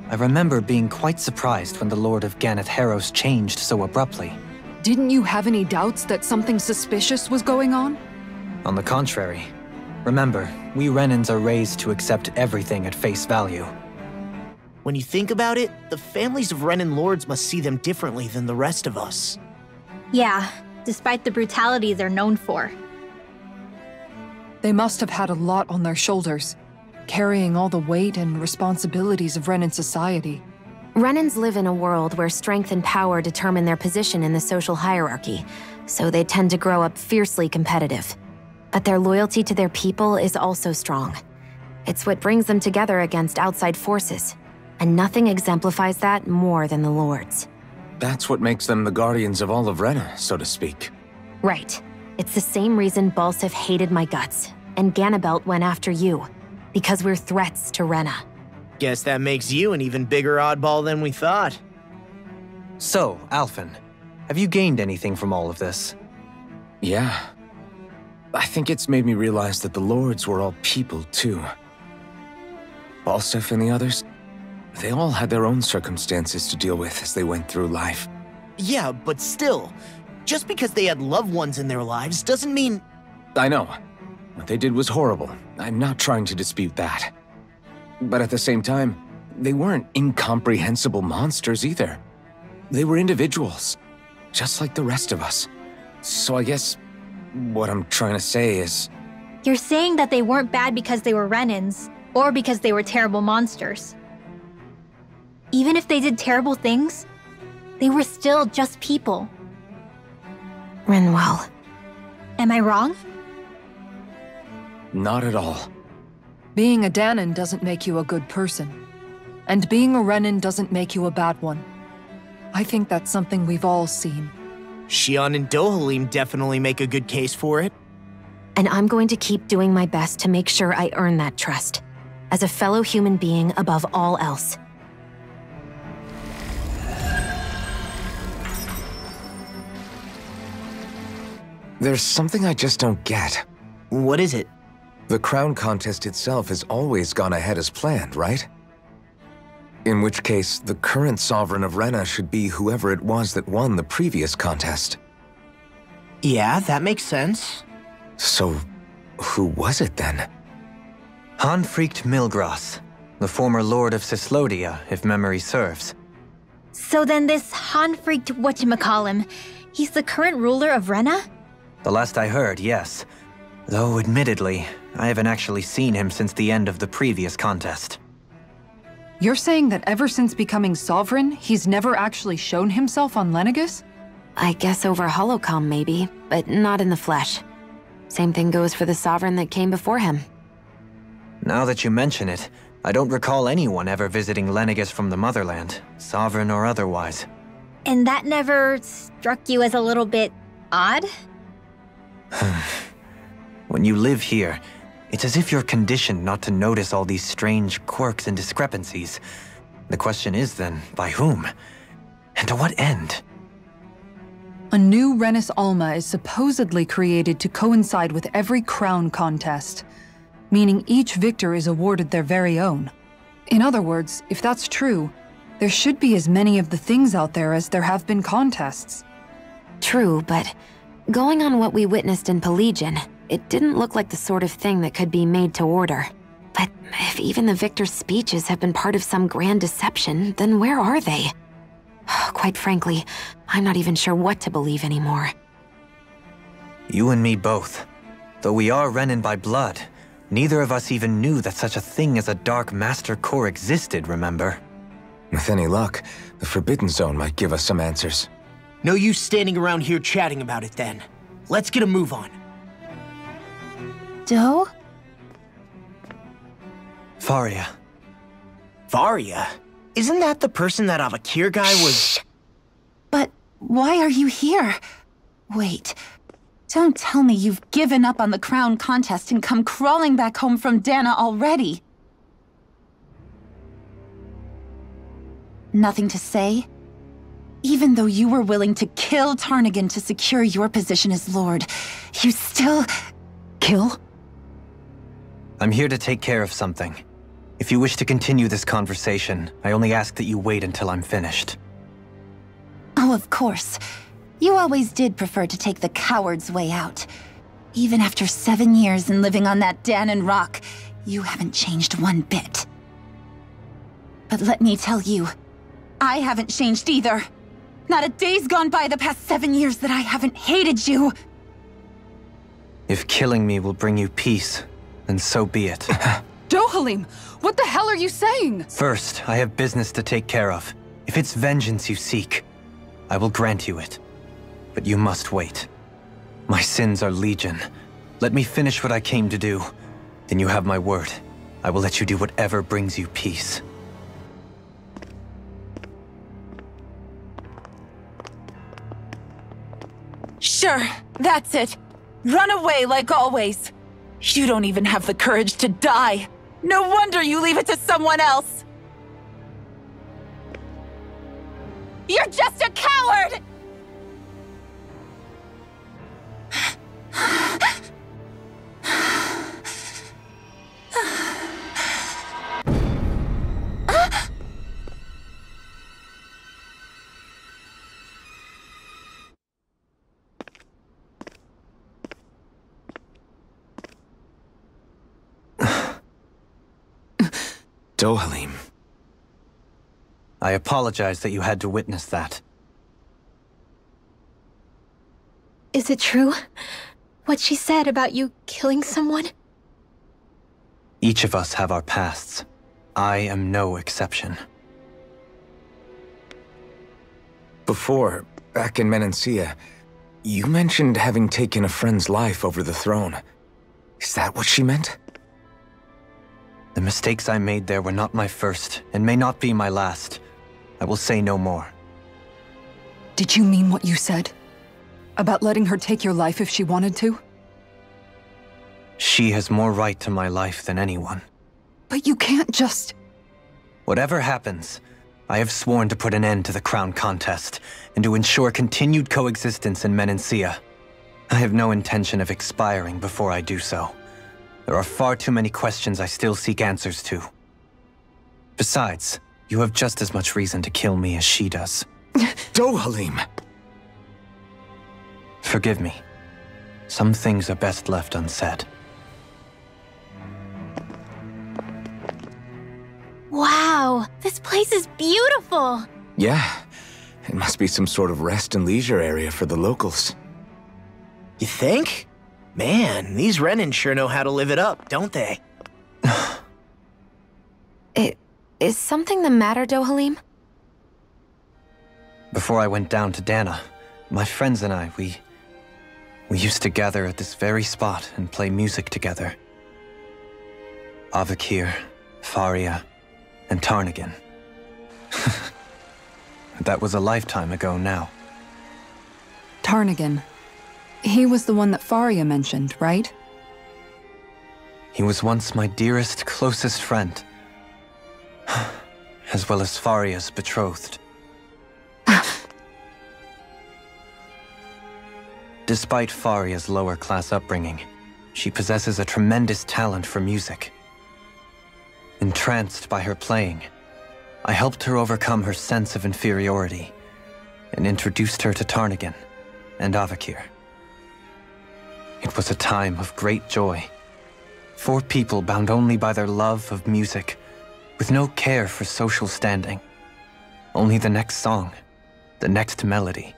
I remember being quite surprised when the Lord of Ganath Haros changed so abruptly. Didn't you have any doubts that something suspicious was going on? On the contrary. Remember, we Renans are raised to accept everything at face value. When you think about it, the families of Renan lords must see them differently than the rest of us. Yeah, despite the brutality they're known for. They must have had a lot on their shoulders. carrying all the weight and responsibilities of Renan society. Renans live in a world where strength and power determine their position in the social hierarchy, so they tend to grow up fiercely competitive. But their loyalty to their people is also strong. It's what brings them together against outside forces, and nothing exemplifies that more than the Lords. That's what makes them the guardians of all of Rena, so to speak. Right. It's the same reason Balseph hated my guts, and Ganabelt went after you, because we're threats to Rena. Guess that makes you an even bigger oddball than we thought. So, Alphen, have you gained anything from all of this? Yeah. I think it's made me realize that the Lords were all people, too. Balseph and the others, they all had their own circumstances to deal with as they went through life. Yeah, but still, just because they had loved ones in their lives doesn't mean... I know. What they did was horrible. I'm not trying to dispute that. But at the same time, they weren't incomprehensible monsters either. They were individuals, just like the rest of us. So I guess... what I'm trying to say is... You're saying that they weren't bad because they were Renans, or because they were terrible monsters. Even if they did terrible things, they were still just people. Renwell. Am I wrong? Not at all. Being a Dahnan doesn't make you a good person. And being a Renan doesn't make you a bad one. I think that's something we've all seen. Xion and Dohalim definitely make a good case for it. And I'm going to keep doing my best to make sure I earn that trust. As a fellow human being above all else. There's something I just don't get. What is it? The Crown Contest itself has always gone ahead as planned, right? In which case, the current Sovereign of Rena should be whoever it was that won the previous contest. Yeah, that makes sense. So, who was it then? Hanfreaked Milgras, the former Lord of Cislodia, if memory serves. So then this Hanfreaked whatchamacallum, he's the current ruler of Rena? The last I heard, yes. Though, admittedly, I haven't actually seen him since the end of the previous contest. You're saying that ever since becoming Sovereign, he's never actually shown himself on Lenegis? I guess over Holocom maybe, but not in the flesh. Same thing goes for the Sovereign that came before him. Now that you mention it, I don't recall anyone ever visiting Lenegis from the motherland, Sovereign or otherwise. And that never struck you as a little bit odd? When you live here, it's as if you're conditioned not to notice all these strange quirks and discrepancies. The question is then, by whom? And to what end? A new Renis Alma is supposedly created to coincide with every crown contest, meaning each victor is awarded their very own. In other words, if that's true, there should be as many of the things out there as there have been contests. True, but going on what we witnessed in Pelegion, it didn't look like the sort of thing that could be made to order. But if even the victor's speeches have been part of some grand deception, then where are they? Quite frankly, I'm not even sure what to believe anymore. You and me both. Though we are Renan by blood, neither of us even knew that such a thing as a dark master core existed, remember? With any luck, the Forbidden Zone might give us some answers. No use standing around here chatting about it then. Let's get a move on. Do? Faria. Faria? Isn't that the person that Avakir guy was... Shh. But why are you here? Wait, don't tell me you've given up on the crown contest and come crawling back home from Dahna already. Nothing to say? Even though you were willing to kill Tarnigan to secure your position as Lord, you still... Kill? I'm here to take care of something. If you wish to continue this conversation, I only ask that you wait until I'm finished. Oh, of course. You always did prefer to take the coward's way out. Even after 7 years and living on that Dahnan rock, you haven't changed one bit. But let me tell you, I haven't changed either. Not a day's gone by the past 7 years that I haven't hated you! If killing me will bring you peace, then so be it. Dohalim! Dohalim! What the hell are you saying? First, I have business to take care of. If it's vengeance you seek, I will grant you it. But you must wait. My sins are legion. Let me finish what I came to do. Then you have my word. I will let you do whatever brings you peace. Sure, that's it. Run away like always. You don't even have the courage to die. No wonder you leave it to someone else. You're just a coward! Dohalim. I apologize that you had to witness that. Is it true? What she said about you killing someone? Each of us have our pasts. I am no exception. Before, back in Menancia, you mentioned having taken a friend's life over the throne. Is that what she meant? The mistakes I made there were not my first, and may not be my last. I will say no more. Did you mean what you said? About letting her take your life if she wanted to? She has more right to my life than anyone. But you can't just... Whatever happens, I have sworn to put an end to the Crown Contest, and to ensure continued coexistence in Menancia. I have no intention of expiring before I do so. There are far too many questions I still seek answers to. Besides, you have just as much reason to kill me as she does. Dohalim! Forgive me. Some things are best left unsaid. Wow, this place is beautiful! Yeah, it must be some sort of rest and leisure area for the locals. You think? Man, these Renan sure know how to live it up, don't they? Is something the matter, Dohalim? Before I went down to Dahna, my friends and I, we used to gather at this very spot and play music together. Avakir, Faria, and Tarnigan. That was a lifetime ago now. Tarnigan. He was the one that Faria mentioned, right? He was once my dearest, closest friend. As well as Faria's betrothed. Despite Faria's lower-class upbringing, she possesses a tremendous talent for music. Entranced by her playing, I helped her overcome her sense of inferiority and introduced her to Tarnigan and Avakir. It was a time of great joy. Four people bound only by their love of music, with no care for social standing. Only the next song, the next melody.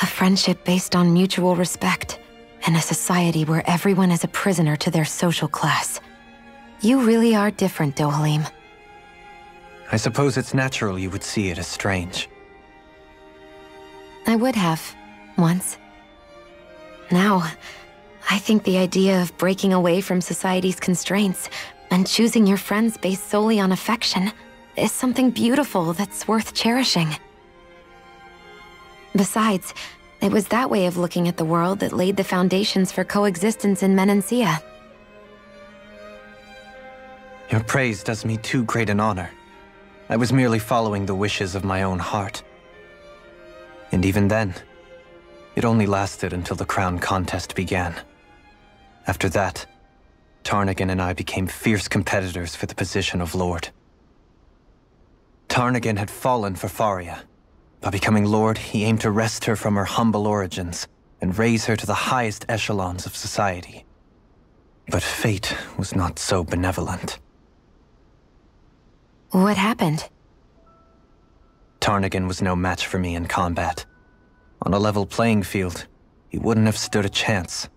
A friendship based on mutual respect, and a society where everyone is a prisoner to their social class. You really are different, Dohalim. I suppose it's natural you would see it as strange. I would have, once. Now, I think the idea of breaking away from society's constraints and choosing your friends based solely on affection is something beautiful that's worth cherishing. Besides, it was that way of looking at the world that laid the foundations for coexistence in Menancia. Your praise does me too great an honor. I was merely following the wishes of my own heart. And even then, it only lasted until the Crown Contest began. After that, Tarnigan and I became fierce competitors for the position of Lord. Tarnigan had fallen for Faria. By becoming Lord, he aimed to wrest her from her humble origins and raise her to the highest echelons of society. But fate was not so benevolent. What happened? Tarnigan was no match for me in combat. On a level playing field, he wouldn't have stood a chance.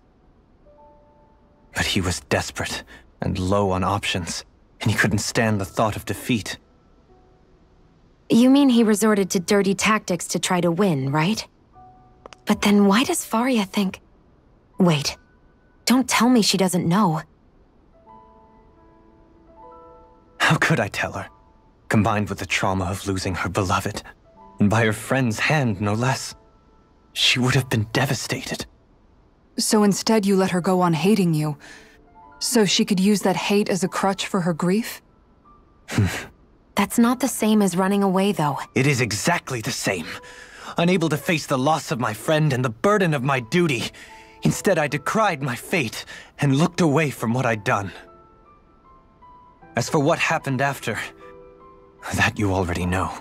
But he was desperate and low on options, and he couldn't stand the thought of defeat. You mean he resorted to dirty tactics to try to win, right? But then why does Faria think... Wait, don't tell me she doesn't know. How could I tell her? Combined with the trauma of losing her beloved, and by her friend's hand, no less, she would have been devastated. So instead you let her go on hating you, so she could use that hate as a crutch for her grief? That's not the same as running away, though. It is exactly the same. Unable to face the loss of my friend and the burden of my duty, instead I decried my fate and looked away from what I'd done. As for what happened after, that you already know.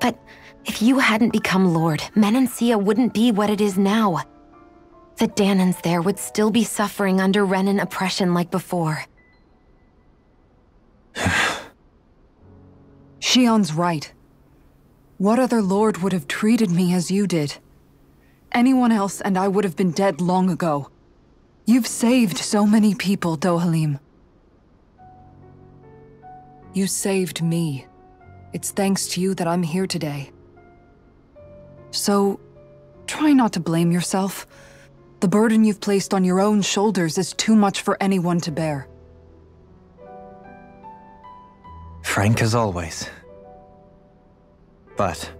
But if you hadn't become Lord, Menancia wouldn't be what it is now. The Dahnans there would still be suffering under Renan oppression like before. Xion's right. What other Lord would have treated me as you did? Anyone else and I would have been dead long ago. You've saved so many people, Dohalim. You saved me. It's thanks to you that I'm here today. So, try not to blame yourself. The burden you've placed on your own shoulders is too much for anyone to bear. Frank as always. But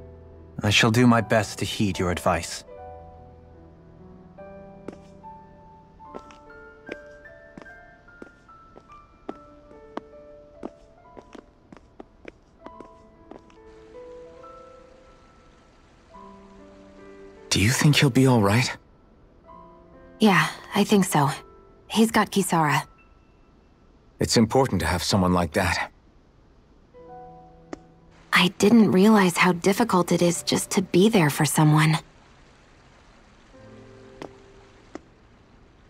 I shall do my best to heed your advice. Do you think he'll be all right? Yeah, I think so. He's got Kisara. It's important to have someone like that. I didn't realize how difficult it is just to be there for someone.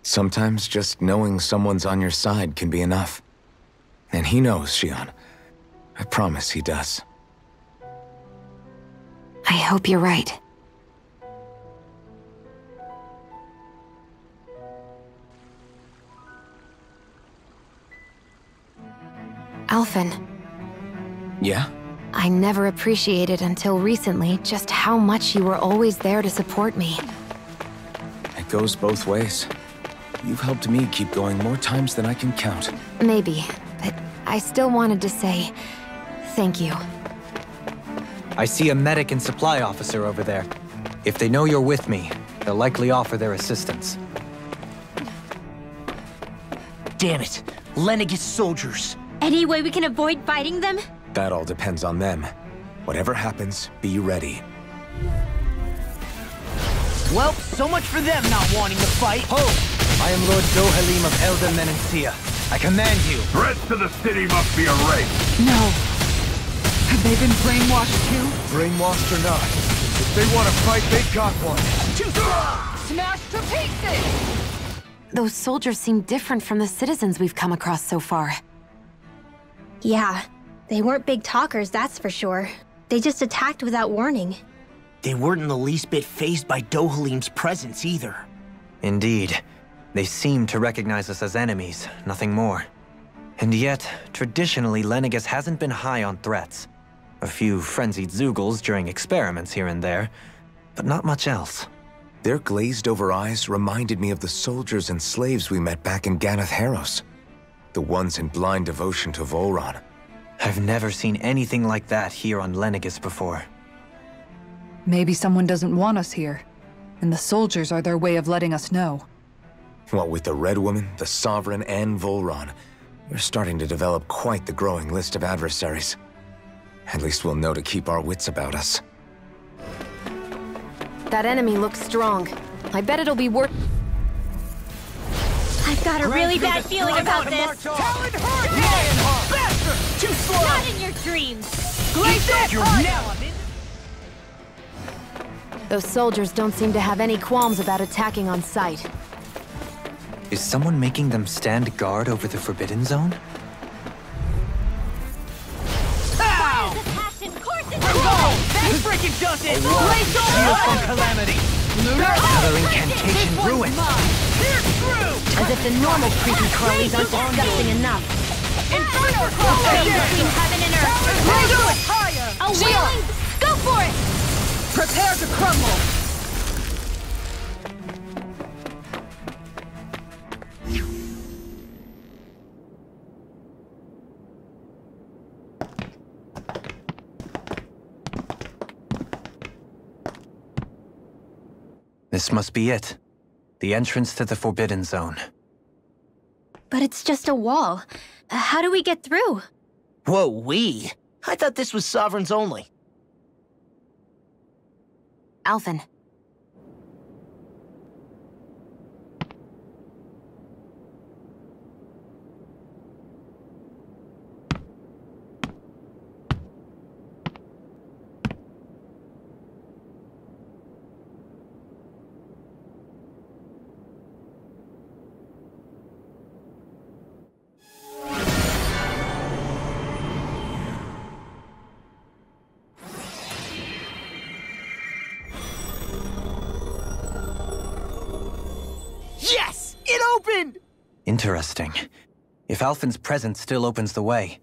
Sometimes just knowing someone's on your side can be enough. And he knows, Xion. I promise he does. I hope you're right. Alphen. Yeah? I never appreciated until recently just how much you were always there to support me. It goes both ways. You've helped me keep going more times than I can count. Maybe, but I still wanted to say thank you. I see a medic and supply officer over there. If they know you're with me, they'll likely offer their assistance. Damn it! Lenegis soldiers! Any way we can avoid fighting them? That all depends on them. Whatever happens, be ready. Well, so much for them not wanting to fight. Ho! I am Lord Dohalim of Elder Menancia. I command you. Threats to the city must be erased. No. Have they been brainwashed too? Brainwashed or not, if they want to fight, they got one. Smash to pieces! Those soldiers seem different from the citizens we've come across so far. Yeah, they weren't big talkers, that's for sure. They just attacked without warning. They weren't in the least bit fazed by Dohalim's presence either. Indeed. They seemed to recognize us as enemies, nothing more. And yet, traditionally Lenegis hasn't been high on threats. A few frenzied Zeugles during experiments here and there, but not much else. Their glazed-over eyes reminded me of the soldiers and slaves we met back in Ganath Haros. The ones in blind devotion to Vholran. I've never seen anything like that here on Lenegis before. Maybe someone doesn't want us here, and the soldiers are their way of letting us know. What with the Red Woman, the Sovereign, and Vholran, we're starting to develop quite the growing list of adversaries. At least we'll know to keep our wits about us. That enemy looks strong. I bet it'll be worth... I've got a really bad feeling about this. Talon hurt! Lionheart! Bastard! Too slow! Not in your dreams! Those soldiers don't seem to have any qualms about attacking on sight. Is someone making them stand guard over the Forbidden Zone? Ow! Fire the passion! Course it's exhausted! Shield from calamity! Another incantation ruined! As if the normal creepy crawlies aren't disgusting enough! Inferno crawling between heaven and earth! Higher! A wailing! Go for it! Prepare to crumble! This must be it. The entrance to the Forbidden Zone. But it's just a wall. How do we get through? Whoa, we? I thought this was Sovereigns only. Alphen. Interesting. If Alphen's presence still opens the way,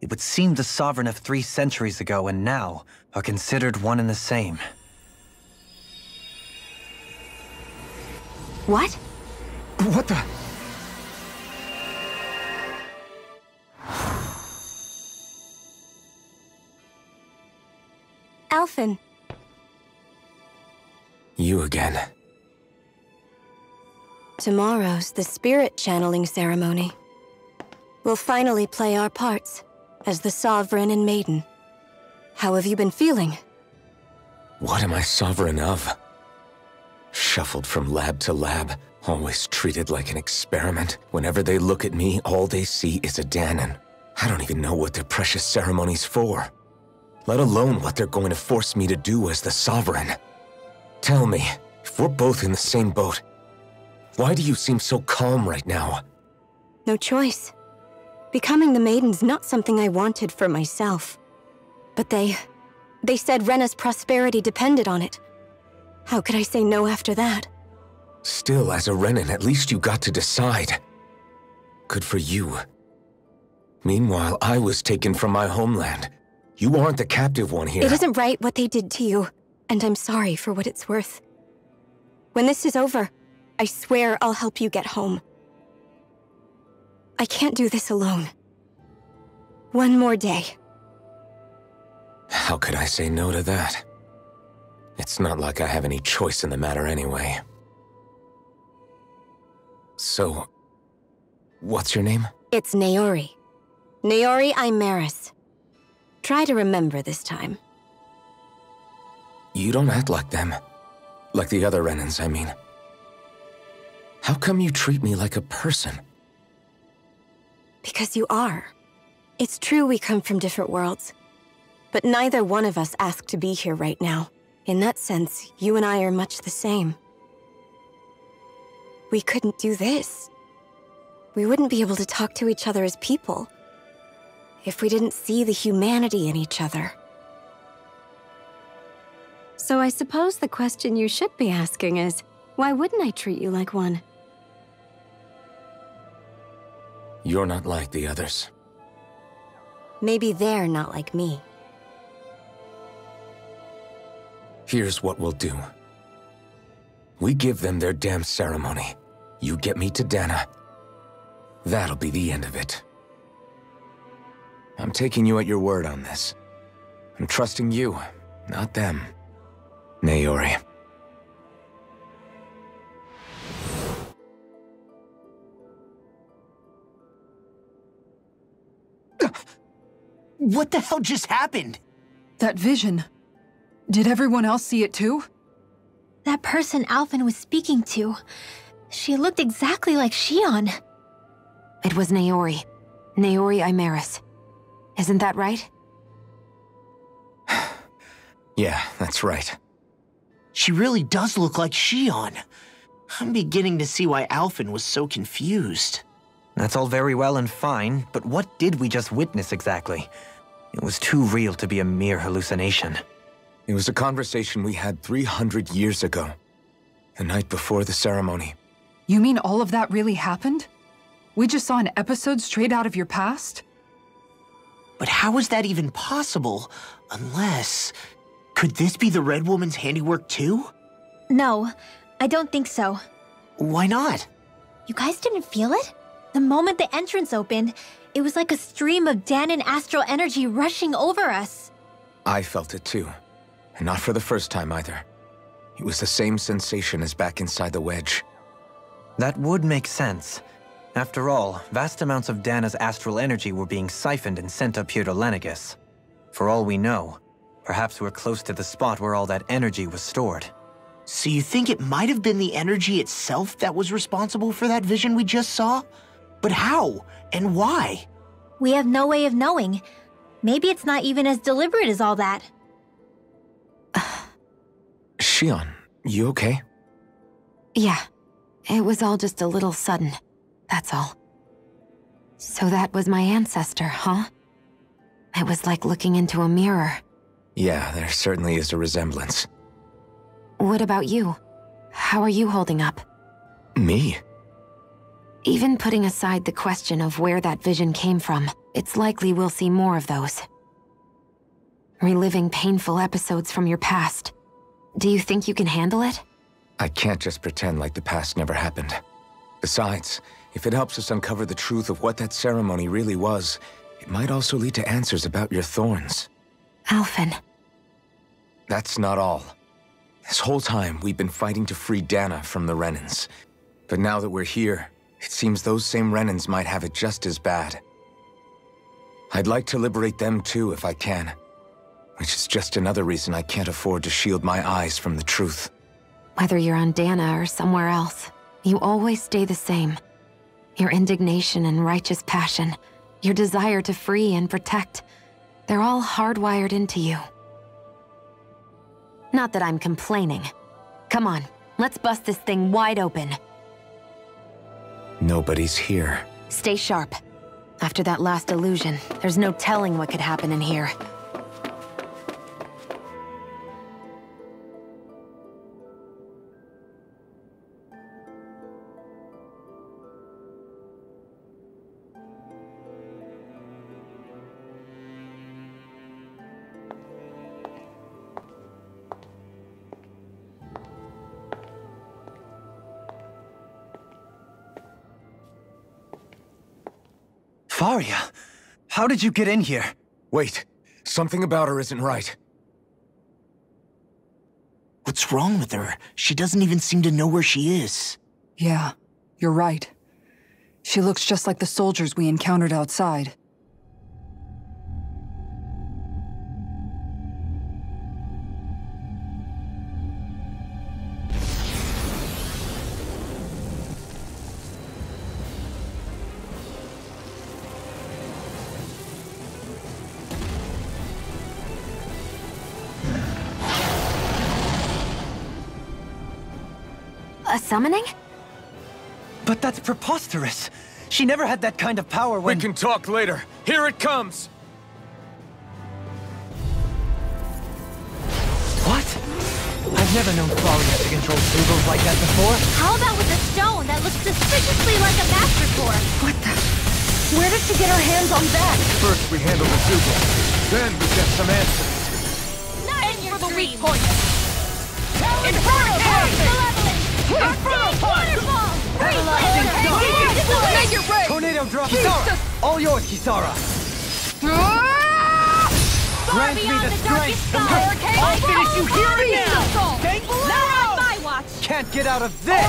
it would seem the Sovereign of 3 centuries ago and now are considered one and the same. What? What the? Alphen. You again. Tomorrow's the Spirit Channeling Ceremony. We'll finally play our parts, as the Sovereign and Maiden. How have you been feeling? What am I Sovereign of? Shuffled from lab to lab, always treated like an experiment. Whenever they look at me, all they see is a Dahnan. I don't even know what their precious ceremony's for, let alone what they're going to force me to do as the Sovereign. Tell me, if we're both in the same boat, why do you seem so calm right now? No choice. Becoming the Maiden's not something I wanted for myself. But they said Rena's prosperity depended on it. How could I say no after that? Still, as a Renan, at least you got to decide. Good for you. Meanwhile, I was taken from my homeland. You aren't the captive one here. It isn't right what they did to you, and I'm sorry for what it's worth. When this is over, I swear I'll help you get home. I can't do this alone. One more day. How could I say no to that? It's not like I have any choice in the matter anyway. So, what's your name? It's Naori. Naori Imeris. Try to remember this time. You don't act like them. Like the other Renans, I mean. How come you treat me like a person? Because you are. It's true we come from different worlds, but neither one of us asked to be here right now. In that sense, you and I are much the same. We couldn't do this. We wouldn't be able to talk to each other as people if we didn't see the humanity in each other. So I suppose the question you should be asking is, why wouldn't I treat you like one? You're not like the others. Maybe they're not like me. Here's what we'll do. We give them their damn ceremony. You get me to Dahna. That'll be the end of it. I'm taking you at your word on this. I'm trusting you, not them. Naori. What the hell just happened? That vision. Did everyone else see it too? That person Alphen was speaking to, she looked exactly like Xion. It was Naori. Naori Imeris. Isn't that right? Yeah, that's right. She really does look like Xion. I'm beginning to see why Alphen was so confused. That's all very well and fine, but what did we just witness exactly? It was too real to be a mere hallucination. It was a conversation we had 300 years ago, the night before the ceremony. You mean all of that really happened? We just saw an episode straight out of your past? But how is that even possible? Unless... could this be the Red Woman's handiwork too? No, I don't think so. Why not? You guys didn't feel it? The moment the entrance opened, it was like a stream of Dahnan astral energy rushing over us. I felt it too. And not for the first time either. It was the same sensation as back inside the wedge. That would make sense. After all, vast amounts of Dahna's astral energy were being siphoned and sent up here to Lenegis. For all we know, perhaps we're close to the spot where all that energy was stored. So you think it might have been the energy itself that was responsible for that vision we just saw? But how? And why? We have no way of knowing. Maybe it's not even as deliberate as all that. Xion, you okay? Yeah. It was all just a little sudden. That's all. So that was my ancestor, huh? It was like looking into a mirror. Yeah, there certainly is a resemblance. What about you? How are you holding up? Me? Even putting aside the question of where that vision came from, it's likely we'll see more of those. Reliving painful episodes from your past. Do you think you can handle it? I can't just pretend like the past never happened. Besides, if it helps us uncover the truth of what that ceremony really was, it might also lead to answers about your thorns. Alphen. That's not all. This whole time, we've been fighting to free Dahna from the Renans. But now that we're here, it seems those same Renans might have it just as bad. I'd like to liberate them too, if I can. Which is just another reason I can't afford to shield my eyes from the truth. Whether you're on Dahna or somewhere else, you always stay the same. Your indignation and righteous passion, your desire to free and protect, they're all hardwired into you. Not that I'm complaining. Come on, let's bust this thing wide open. Nobody's here. Stay sharp. After that last illusion, there's no telling what could happen in here. Faria, how did you get in here? Wait, something about her isn't right. What's wrong with her? She doesn't even seem to know where she is. Yeah, you're right. She looks just like the soldiers we encountered outside. Summoning? But that's preposterous. She never had that kind of power when— We can talk later. Here it comes! What? I've never known Faria to control Zeugles like that before. How about with the stone that looks suspiciously like a master core? What the— Where did she get her hands on that? First we handle the Zeugles, then we get some answers. Not in your for the weak point! Inferno! Waterfall! Right. Tornado drop! Kisara. All yours, Kisara! Grant me the strength! I'll finish you here and now! Thank you! Can't get out of this!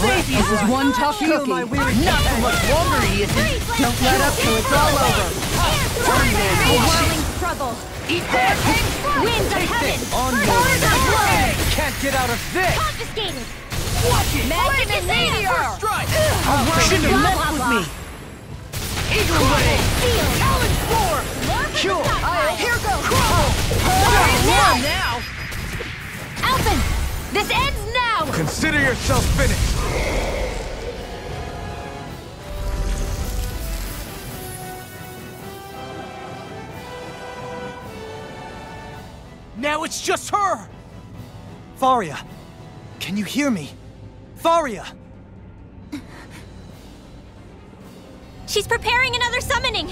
This is one tough cookie! Not so much longer, he isn't! Don't let up till it's all over! Trouble! Eat that! Winds of heaven! Can't get out of this! Confiscated! Watch it! Magnum meteor! Strike! You shouldn't have messed with me! Eagle way! Challenge form! Cure! Here goes! Crumble! Now! Alphen! This ends now! Consider yourself finished! Now it's just her! Faria, can you hear me? Faria! She's preparing another summoning!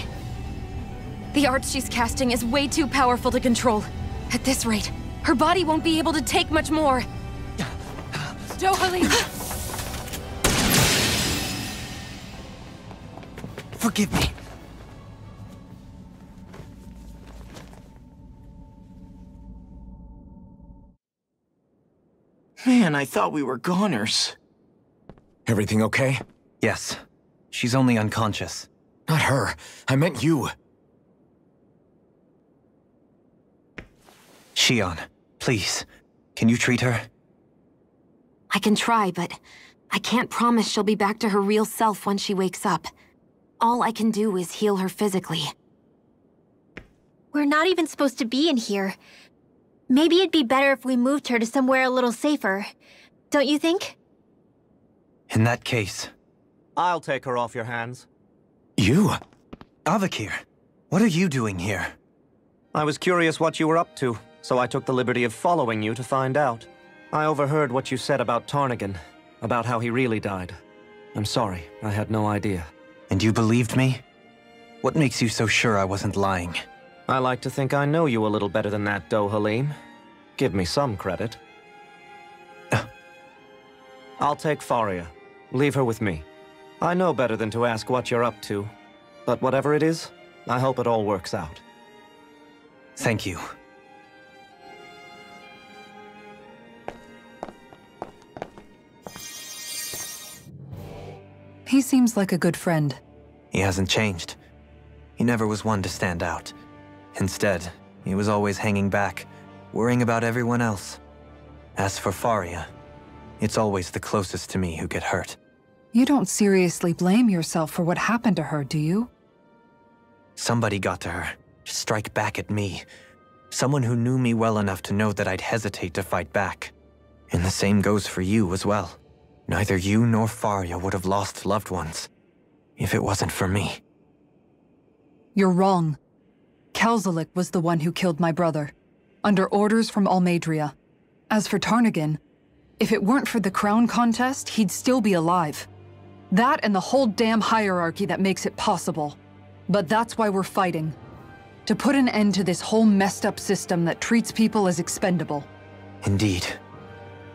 The arts she's casting is way too powerful to control. At this rate, her body won't be able to take much more. Dohalim! Forgive me. Man, I thought we were goners. Everything okay? Yes. She's only unconscious. Not her. I meant you. Xion, please. Can you treat her? I can try, but I can't promise she'll be back to her real self when she wakes up. All I can do is heal her physically. We're not even supposed to be in here. Maybe it'd be better if we moved her to somewhere a little safer. Don't you think? In that case... I'll take her off your hands. You? Avakir, what are you doing here? I was curious what you were up to, so I took the liberty of following you to find out. I overheard what you said about Tarnigan, about how he really died. I'm sorry, I had no idea. And you believed me? What makes you so sure I wasn't lying? I like to think I know you a little better than that, Dohalim. Give me some credit. I'll take Faria. Leave her with me. I know better than to ask what you're up to. But whatever it is, I hope it all works out. Thank you. He seems like a good friend. He hasn't changed. He never was one to stand out. Instead, he was always hanging back, worrying about everyone else. As for Faria, it's always the closest to me who get hurt. You don't seriously blame yourself for what happened to her, do you? Somebody got to her, to strike back at me. Someone who knew me well enough to know that I'd hesitate to fight back. And the same goes for you as well. Neither you nor Faria would have lost loved ones, if it wasn't for me. You're wrong. Kalzalik was the one who killed my brother, under orders from Almadria. As for Tarnigan, if it weren't for the Crown Contest, he'd still be alive. That and the whole damn hierarchy that makes it possible. But that's why we're fighting. To put an end to this whole messed up system that treats people as expendable. Indeed.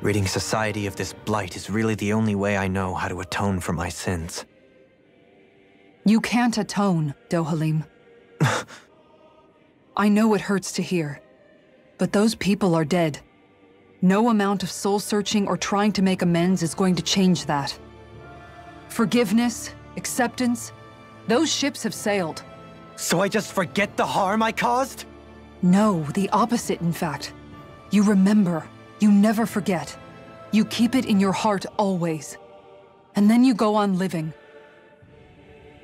Ridding society of this blight is really the only way I know how to atone for my sins. You can't atone, Dohalim. I know it hurts to hear, but those people are dead. No amount of soul-searching or trying to make amends is going to change that. Forgiveness, acceptance, those ships have sailed. So I just forget the harm I caused? No, the opposite, in fact. You remember. You never forget. You keep it in your heart always. And then you go on living.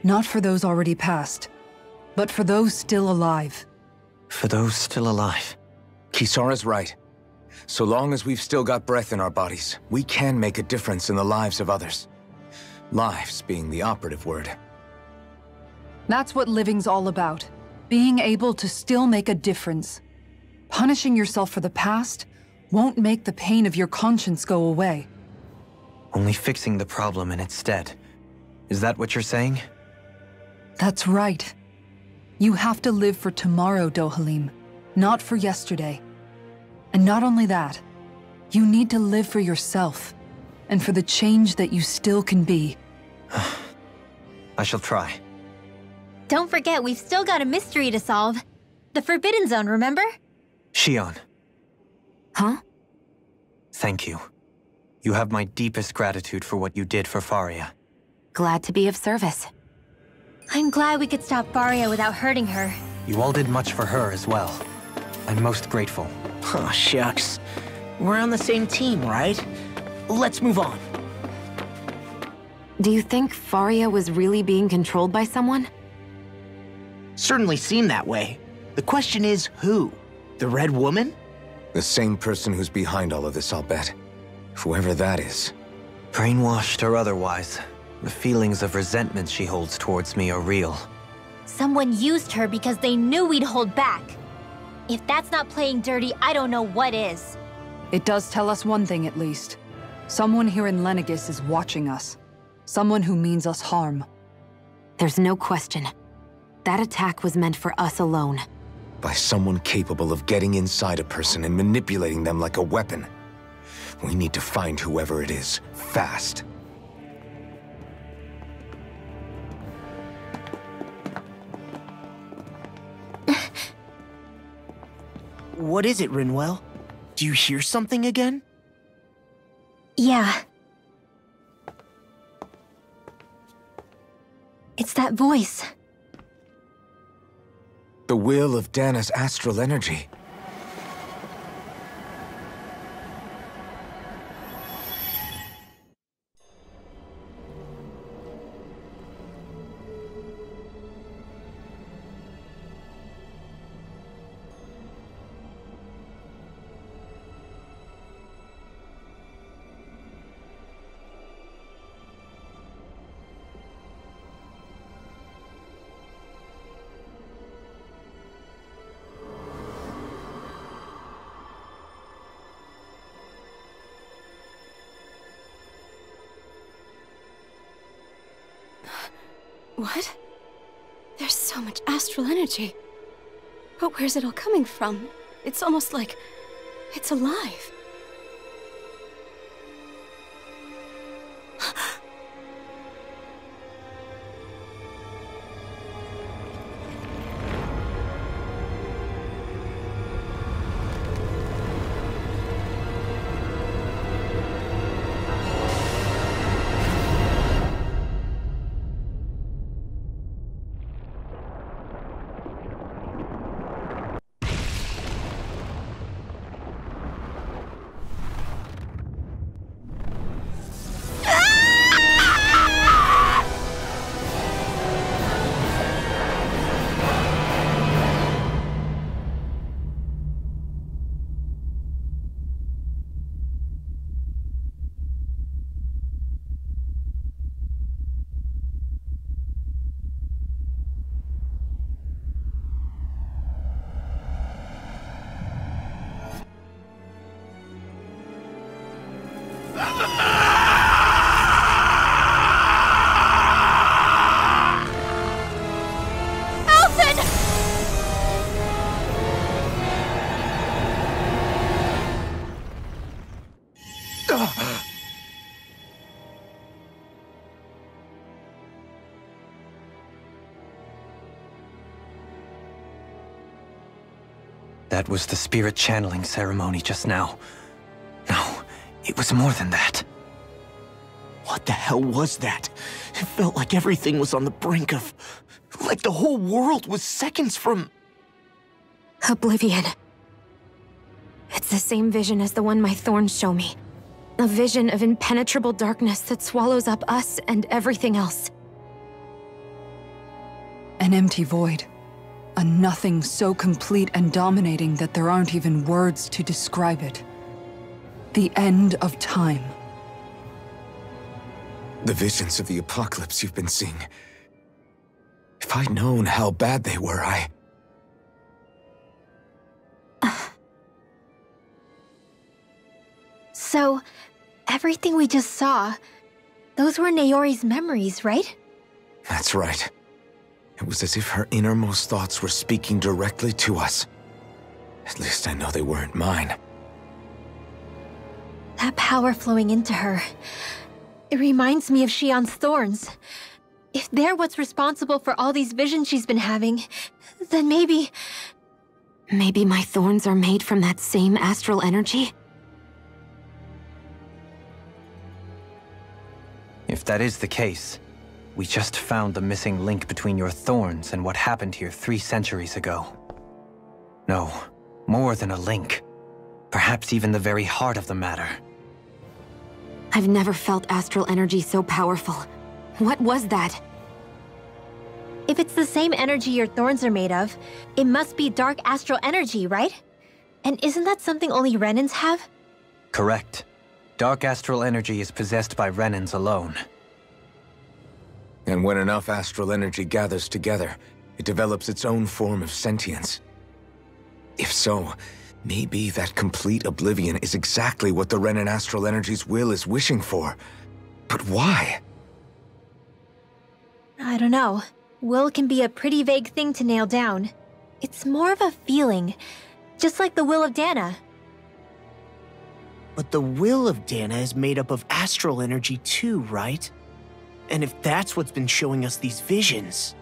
Not for those already past, but for those still alive. For those still alive. Kisara's right. So long as we've still got breath in our bodies, we can make a difference in the lives of others. Lives being the operative word. That's what living's all about. Being able to still make a difference. Punishing yourself for the past won't make the pain of your conscience go away. Only fixing the problem in its stead. Is that what you're saying? That's right. You have to live for tomorrow, Dohalim, not for yesterday. And not only that, you need to live for yourself and for the change that you still can be. I shall try. Don't forget, we've still got a mystery to solve. The Forbidden Zone, remember? Xion. Huh? Thank you. You have my deepest gratitude for what you did for Faria. Glad to be of service. I'm glad we could stop Faria without hurting her. You all did much for her as well. I'm most grateful. Oh, shucks. We're on the same team, right? Let's move on. Do you think Faria was really being controlled by someone? Certainly seemed that way. The question is, who? The Red Woman? The same person who's behind all of this, I'll bet. Whoever that is. Brainwashed or otherwise, the feelings of resentment she holds towards me are real. Someone used her because they knew we'd hold back. If that's not playing dirty, I don't know what is. It does tell us one thing at least. Someone here in Lenegis is watching us. Someone who means us harm. There's no question. That attack was meant for us alone. By someone capable of getting inside a person and manipulating them like a weapon. We need to find whoever it is, fast. What is it, Rinwell? Do you hear something again? Yeah. It's that voice. The will of Dahna's astral energy. What? There's so much astral energy. But where's it all coming from? It's almost like it's alive. That was the Spirit Channeling Ceremony just now. No, it was more than that. What the hell was that? It felt like everything was on the brink of... like the whole world was seconds from... oblivion. It's the same vision as the one my thorns show me. A vision of impenetrable darkness that swallows up us and everything else. An empty void. A nothing so complete and dominating that there aren't even words to describe it. The end of time. The visions of the apocalypse you've been seeing. If I'd known how bad they were, I... So, everything we just saw, those were Naori's memories, right? That's right. It was as if her innermost thoughts were speaking directly to us. At least I know they weren't mine. That power flowing into her... it reminds me of Xion's thorns. If they're what's responsible for all these visions she's been having, then maybe... maybe my thorns are made from that same astral energy? If that is the case... we just found the missing link between your thorns and what happened here 3 centuries ago. No, more than a link. Perhaps even the very heart of the matter. I've never felt astral energy so powerful. What was that? If it's the same energy your thorns are made of, it must be dark astral energy, right? And isn't that something only Renans have? Correct. Dark astral energy is possessed by Renans alone. And when enough astral energy gathers together, it develops its own form of sentience. If so, maybe that complete oblivion is exactly what the Renan astral energy's will is wishing for. But why? I don't know. Will can be a pretty vague thing to nail down. It's more of a feeling, just like the will of Dahna. But the will of Dahna is made up of astral energy too, right? And if that's what's been showing us these visions...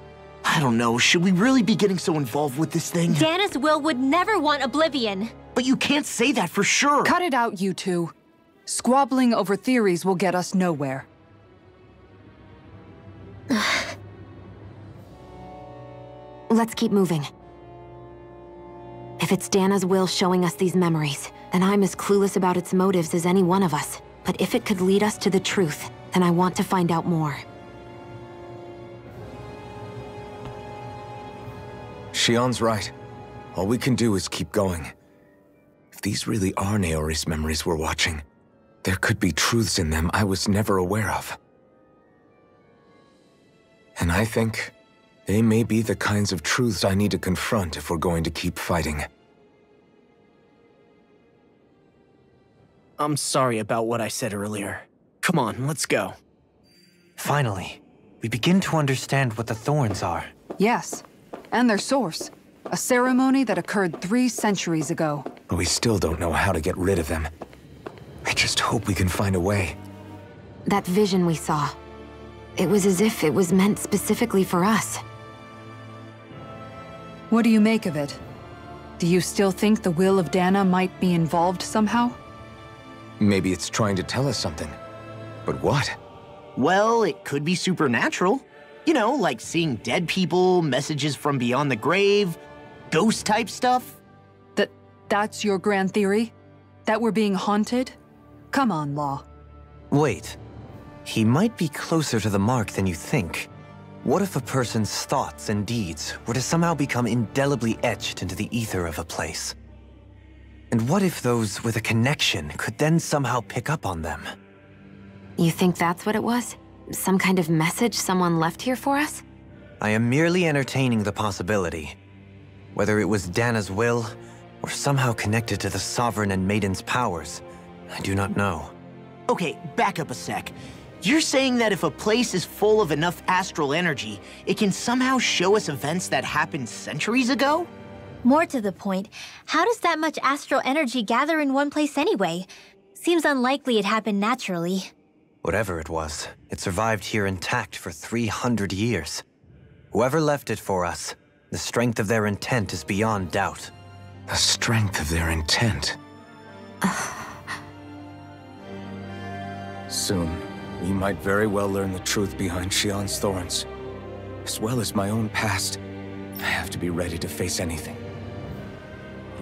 I don't know, should we really be getting so involved with this thing? Dahna's will would never want oblivion! But you can't say that for sure! Cut it out, you two. Squabbling over theories will get us nowhere. Let's keep moving. If it's Dahna's will showing us these memories, then I'm as clueless about its motives as any one of us. But if it could lead us to the truth, then I want to find out more. Xion's right. All we can do is keep going. If these really are Naori's memories we're watching, there could be truths in them I was never aware of. And I think they may be the kinds of truths I need to confront if we're going to keep fighting. I'm sorry about what I said earlier. Come on, let's go. Finally, we begin to understand what the thorns are. Yes. And their source. A ceremony that occurred 3 centuries ago. But we still don't know how to get rid of them. I just hope we can find a way. That vision we saw. It was as if it was meant specifically for us. What do you make of it? Do you still think the will of Dahna might be involved somehow? Maybe it's trying to tell us something. But what? Well, it could be supernatural. You know, like seeing dead people, messages from beyond the grave, ghost-type stuff. That's your grand theory? That we're being haunted? Come on, Law. Wait. He might be closer to the mark than you think. What if a person's thoughts and deeds were to somehow become indelibly etched into the ether of a place? And what if those with a connection could then somehow pick up on them? You think that's what it was? Some kind of message someone left here for us? I am merely entertaining the possibility. Whether it was Dahna's will, or somehow connected to the Sovereign and Maiden's powers, I do not know. Okay, back up a sec. You're saying that if a place is full of enough astral energy, it can somehow show us events that happened centuries ago? More to the point, how does that much astral energy gather in one place anyway? Seems unlikely it happened naturally. Whatever it was, it survived here intact for 300 years. Whoever left it for us, the strength of their intent is beyond doubt. The strength of their intent? Soon, we might very well learn the truth behind Xion's thorns. As well as my own past, I have to be ready to face anything.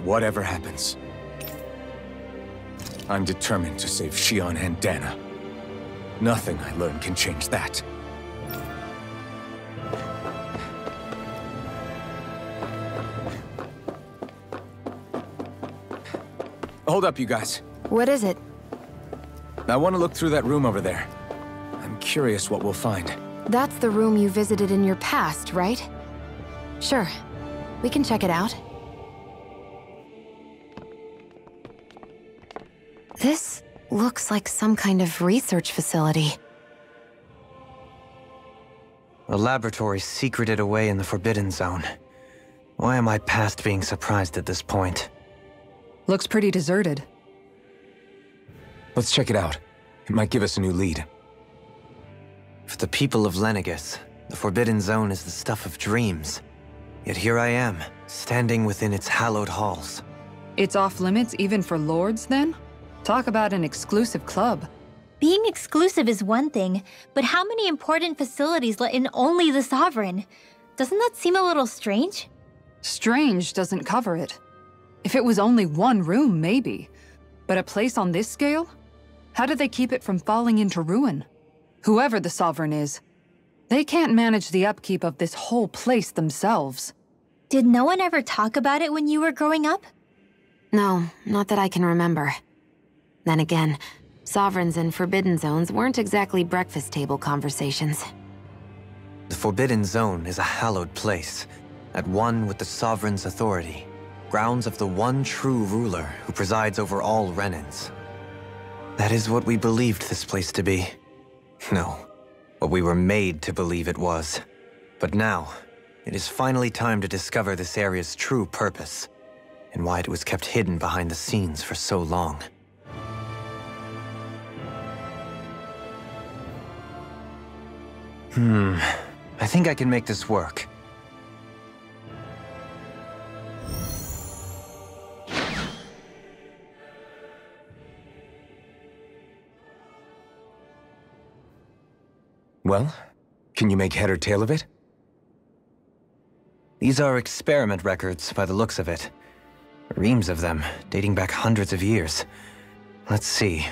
Whatever happens, I'm determined to save Xion and Dahna. Nothing I learn can change that. Hold up, you guys. What is it? I want to look through that room over there. I'm curious what we'll find. That's the room you visited in your past, right? Sure. We can check it out. This... looks like some kind of research facility. A laboratory secreted away in the Forbidden Zone. Why am I past being surprised at this point? Looks pretty deserted. Let's check it out. It might give us a new lead. For the people of Lenegis, the Forbidden Zone is the stuff of dreams. Yet here I am, standing within its hallowed halls. It's off limits even for lords, then? Talk about an exclusive club. Being exclusive is one thing, but how many important facilities let in only the Sovereign? Doesn't that seem a little strange? Strange doesn't cover it. If it was only one room, maybe. But a place on this scale? How do they keep it from falling into ruin? Whoever the Sovereign is, they can't manage the upkeep of this whole place themselves. Did no one ever talk about it when you were growing up? No, not that I can remember. Then again, Sovereigns and Forbidden Zones weren't exactly breakfast table conversations. The Forbidden Zone is a hallowed place, at one with the Sovereign's authority. grounds of the one true ruler who presides over all Renans. That is what we believed this place to be. No, what we were made to believe it was. But now, it is finally time to discover this area's true purpose, and why it was kept hidden behind the scenes for so long. I think I can make this work. Well, can you make head or tail of it? These are experiment records, by the looks of it. Reams of them, dating back hundreds of years. Let's see.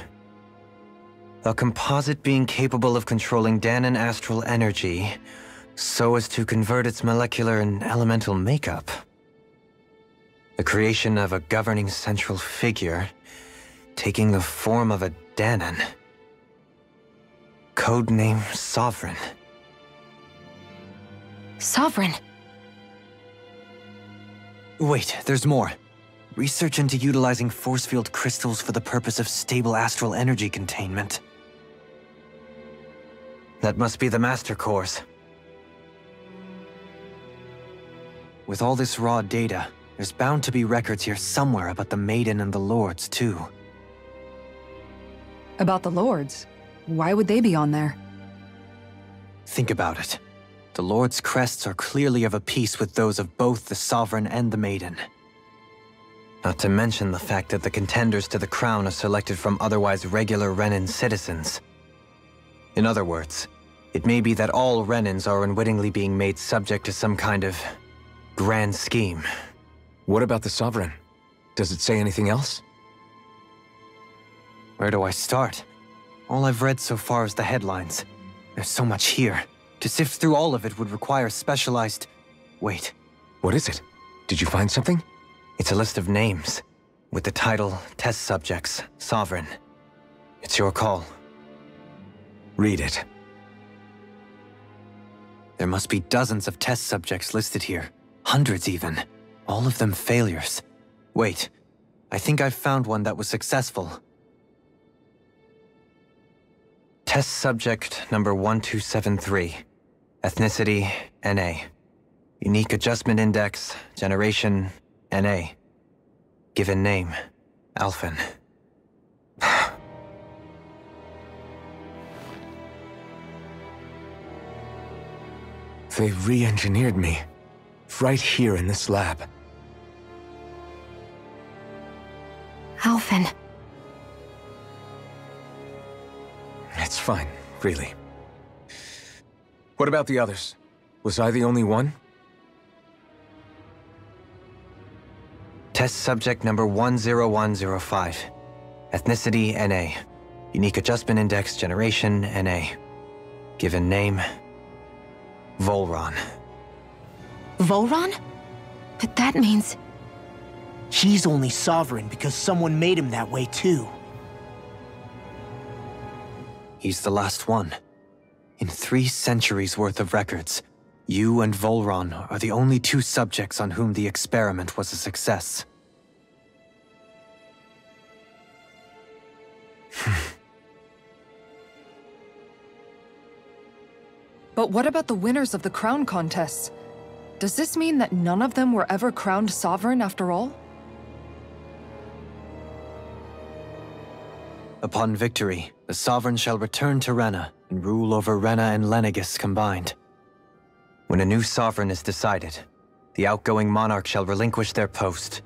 A composite being capable of controlling Dahnan astral energy, so as to convert its molecular and elemental makeup. The creation of a governing central figure, taking the form of a Dahnan. Codename Sovereign. Sovereign? Wait, there's more. Research into utilizing force field crystals for the purpose of stable astral energy containment. That must be the master course. With all this raw data, there's bound to be records here somewhere about the Maiden and the Lords, too. About the Lords? Why would they be on there? Think about it. The Lord's crests are clearly of a piece with those of both the Sovereign and the Maiden. Not to mention the fact that the contenders to the crown are selected from otherwise regular Renan citizens. In other words, it may be that all Renans are unwittingly being made subject to some kind of grand scheme. What about the Sovereign? Does it say anything else? Where do I start? All I've read so far is the headlines. There's so much here. To sift through all of it would require specialized... Wait. What is it? Did you find something? It's a list of names, with the title, Test Subjects, Sovereign. It's your call. Read it. There must be dozens of test subjects listed here. Hundreds even. All of them failures. Wait. I think I've found one that was successful. Test subject number 1273. Ethnicity, NA. Unique adjustment index, generation, NA. Given name, Alphen. They re-engineered me. Right here in this lab. Alphen. It's fine, really. What about the others? Was I the only one? Test subject number 10105. Ethnicity, NA. Unique adjustment index, generation, NA. Given name, Vholran. Vholran? But that means... He's only Sovereign because someone made him that way too. He's the last one. In 3 centuries worth of records, you and Vholran are the only 2 subjects on whom the experiment was a success. But what about the winners of the Crown Contests? Does this mean that none of them were ever crowned Sovereign after all? Upon victory, the Sovereign shall return to Rena and rule over Rena and Lenegis combined. When a new Sovereign is decided, the outgoing monarch shall relinquish their post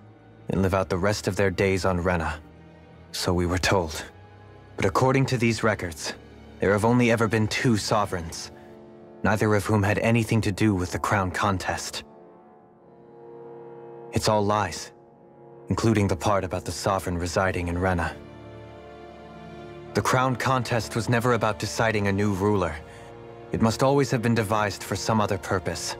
and live out the rest of their days on Rena. So we were told. But according to these records, there have only ever been 2 Sovereigns, neither of whom had anything to do with the Crown Contest. It's all lies, including the part about the Sovereign residing in Rena. The Crown Contest was never about deciding a new ruler. It must always have been devised for some other purpose.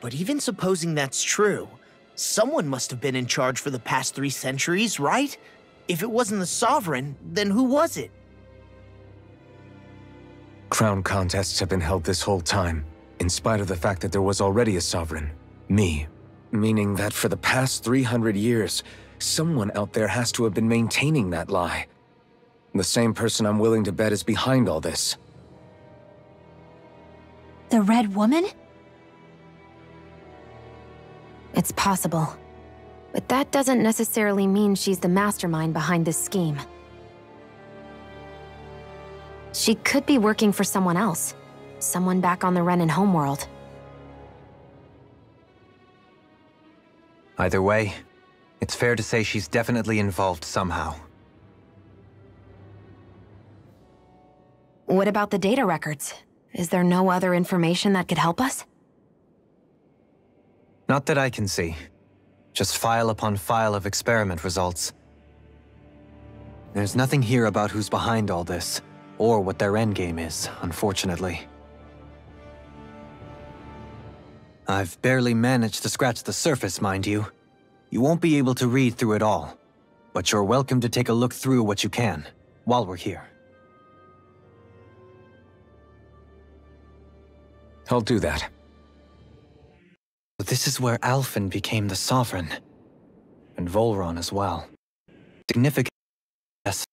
But even supposing that's true, someone must have been in charge for the past 3 centuries, right? If it wasn't the Sovereign, then who was it? Crown Contests have been held this whole time, in spite of the fact that there was already a sovereign, me. Meaning that for the past 300 years, someone out there has to have been maintaining that lie. The same person I'm willing to bet is behind all this. The Red Woman? It's possible. But that doesn't necessarily mean she's the mastermind behind this scheme. She could be working for someone else. Someone back on the Renan homeworld. Either way, it's fair to say she's definitely involved somehow. What about the data records? Is there no other information that could help us? Not that I can see. Just file upon file of experiment results. There's nothing here about who's behind all this, or what their endgame is, unfortunately. I've barely managed to scratch the surface, mind you. You won't be able to read through it all, but you're welcome to take a look through what you can, while we're here. I'll do that. This is where Alphen became the Sovereign, and Vholran as well. Significant. Yes.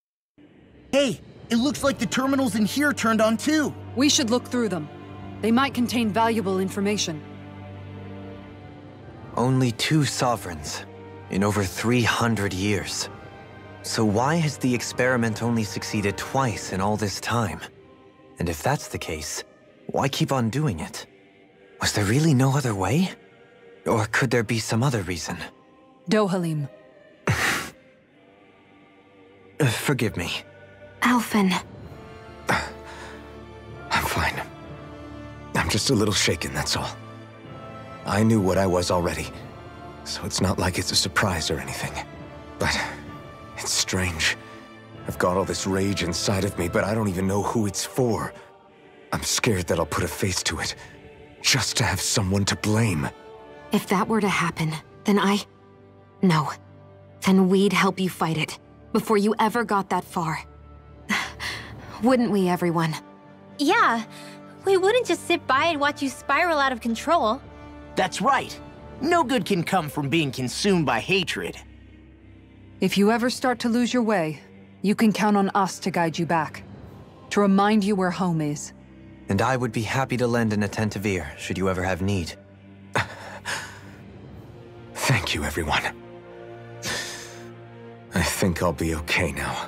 Hey, it looks like the terminals in here turned on too. We should look through them. They might contain valuable information. Only two sovereigns in over 300 years. So why has the experiment only succeeded twice in all this time? And if that's the case, why keep on doing it? Was there really no other way? Or could there be some other reason? Dohalim. Forgive me. Alphen. I'm fine. I'm just a little shaken, that's all. I knew what I was already, so it's not like it's a surprise or anything. But it's strange. I've got all this rage inside of me, but I don't even know who it's for. I'm scared that I'll put a face to it, just to have someone to blame. If that were to happen, then No. Then we'd help you fight it, before you ever got that far. Wouldn't we, everyone? Yeah. We wouldn't just sit by and watch you spiral out of control. That's right. No good can come from being consumed by hatred. If you ever start to lose your way, you can count on us to guide you back. To remind you where home is. And I would be happy to lend an attentive ear, should you ever have need. Thank you, everyone. I think I'll be okay now.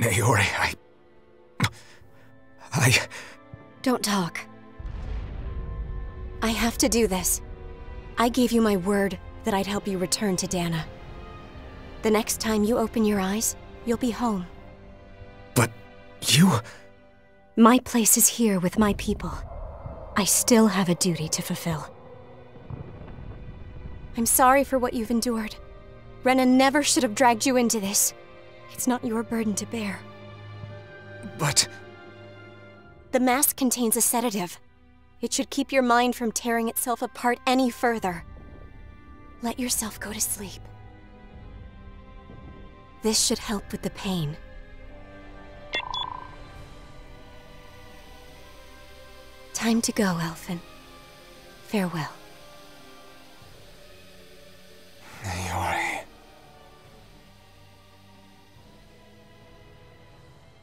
Naori, I... Don't talk. I have to do this. I gave you my word that I'd help you return to Dahna. The next time you open your eyes, you'll be home. But you... My place is here with my people. I still have a duty to fulfill. I'm sorry for what you've endured. Renan never should have dragged you into this. It's not your burden to bear. But... The mask contains a sedative. It should keep your mind from tearing itself apart any further. Let yourself go to sleep. This should help with the pain. Time to go, Alphen. Farewell. Naori.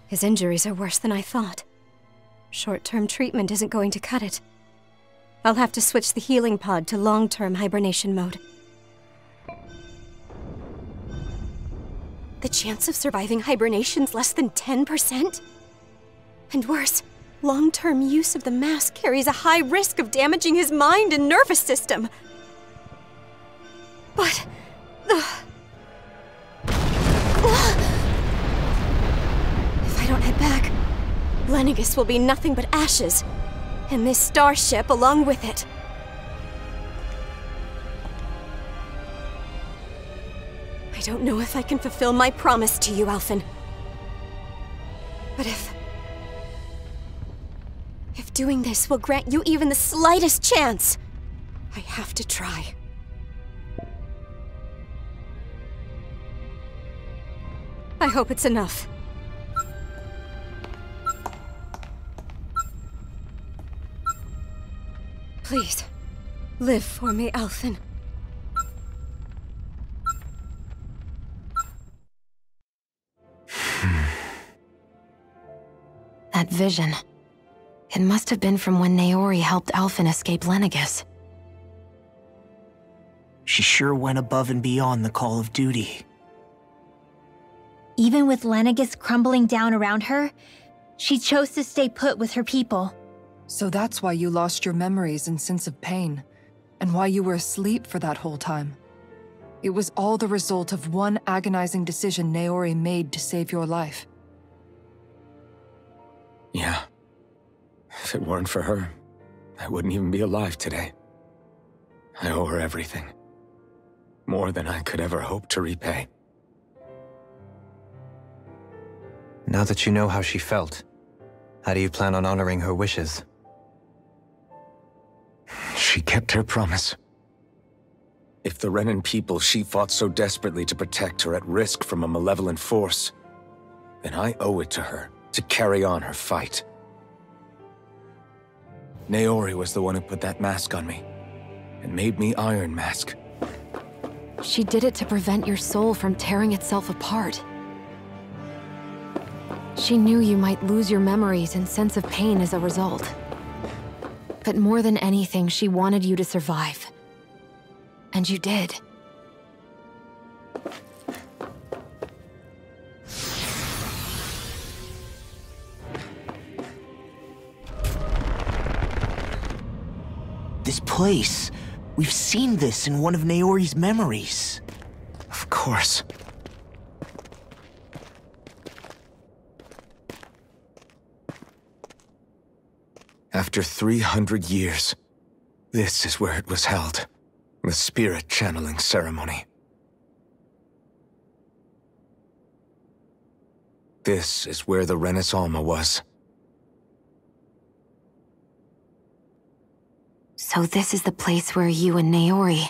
His injuries are worse than I thought. Short-term treatment isn't going to cut it. I'll have to switch the healing pod to long-term hibernation mode. The chance of surviving hibernation's less than 10%? And worse, long-term use of the mask carries a high risk of damaging his mind and nervous system. But... If I don't head back, Lenegis will be nothing but ashes, and this starship along with it. I don't know if I can fulfill my promise to you, Alphen. But if doing this will grant you even the slightest chance, I have to try. I hope it's enough. Please, live for me, Alphen. That vision. It must have been from when Naori helped Alphen escape Lenegis. She sure went above and beyond the call of duty. Even with Lenegis crumbling down around her, she chose to stay put with her people. So that's why you lost your memories and sense of pain, and why you were asleep for that whole time. It was all the result of one agonizing decision Naori made to save your life. Yeah. If it weren't for her, I wouldn't even be alive today. I owe her everything. More than I could ever hope to repay. Now that you know how she felt, how do you plan on honoring her wishes? She kept her promise. If the Renan people she fought so desperately to protect are at risk from a malevolent force, then I owe it to her to carry on her fight. Naori was the one who put that mask on me, and made me Iron Mask. She did it to prevent your soul from tearing itself apart. She knew you might lose your memories and sense of pain as a result. But more than anything, she wanted you to survive. And you did. This place... We've seen this in one of Naori's memories. Of course. After 300 years, this is where it was held. The Spirit Channeling Ceremony. This is where the Renis Alma was. So this is the place where you and Naori...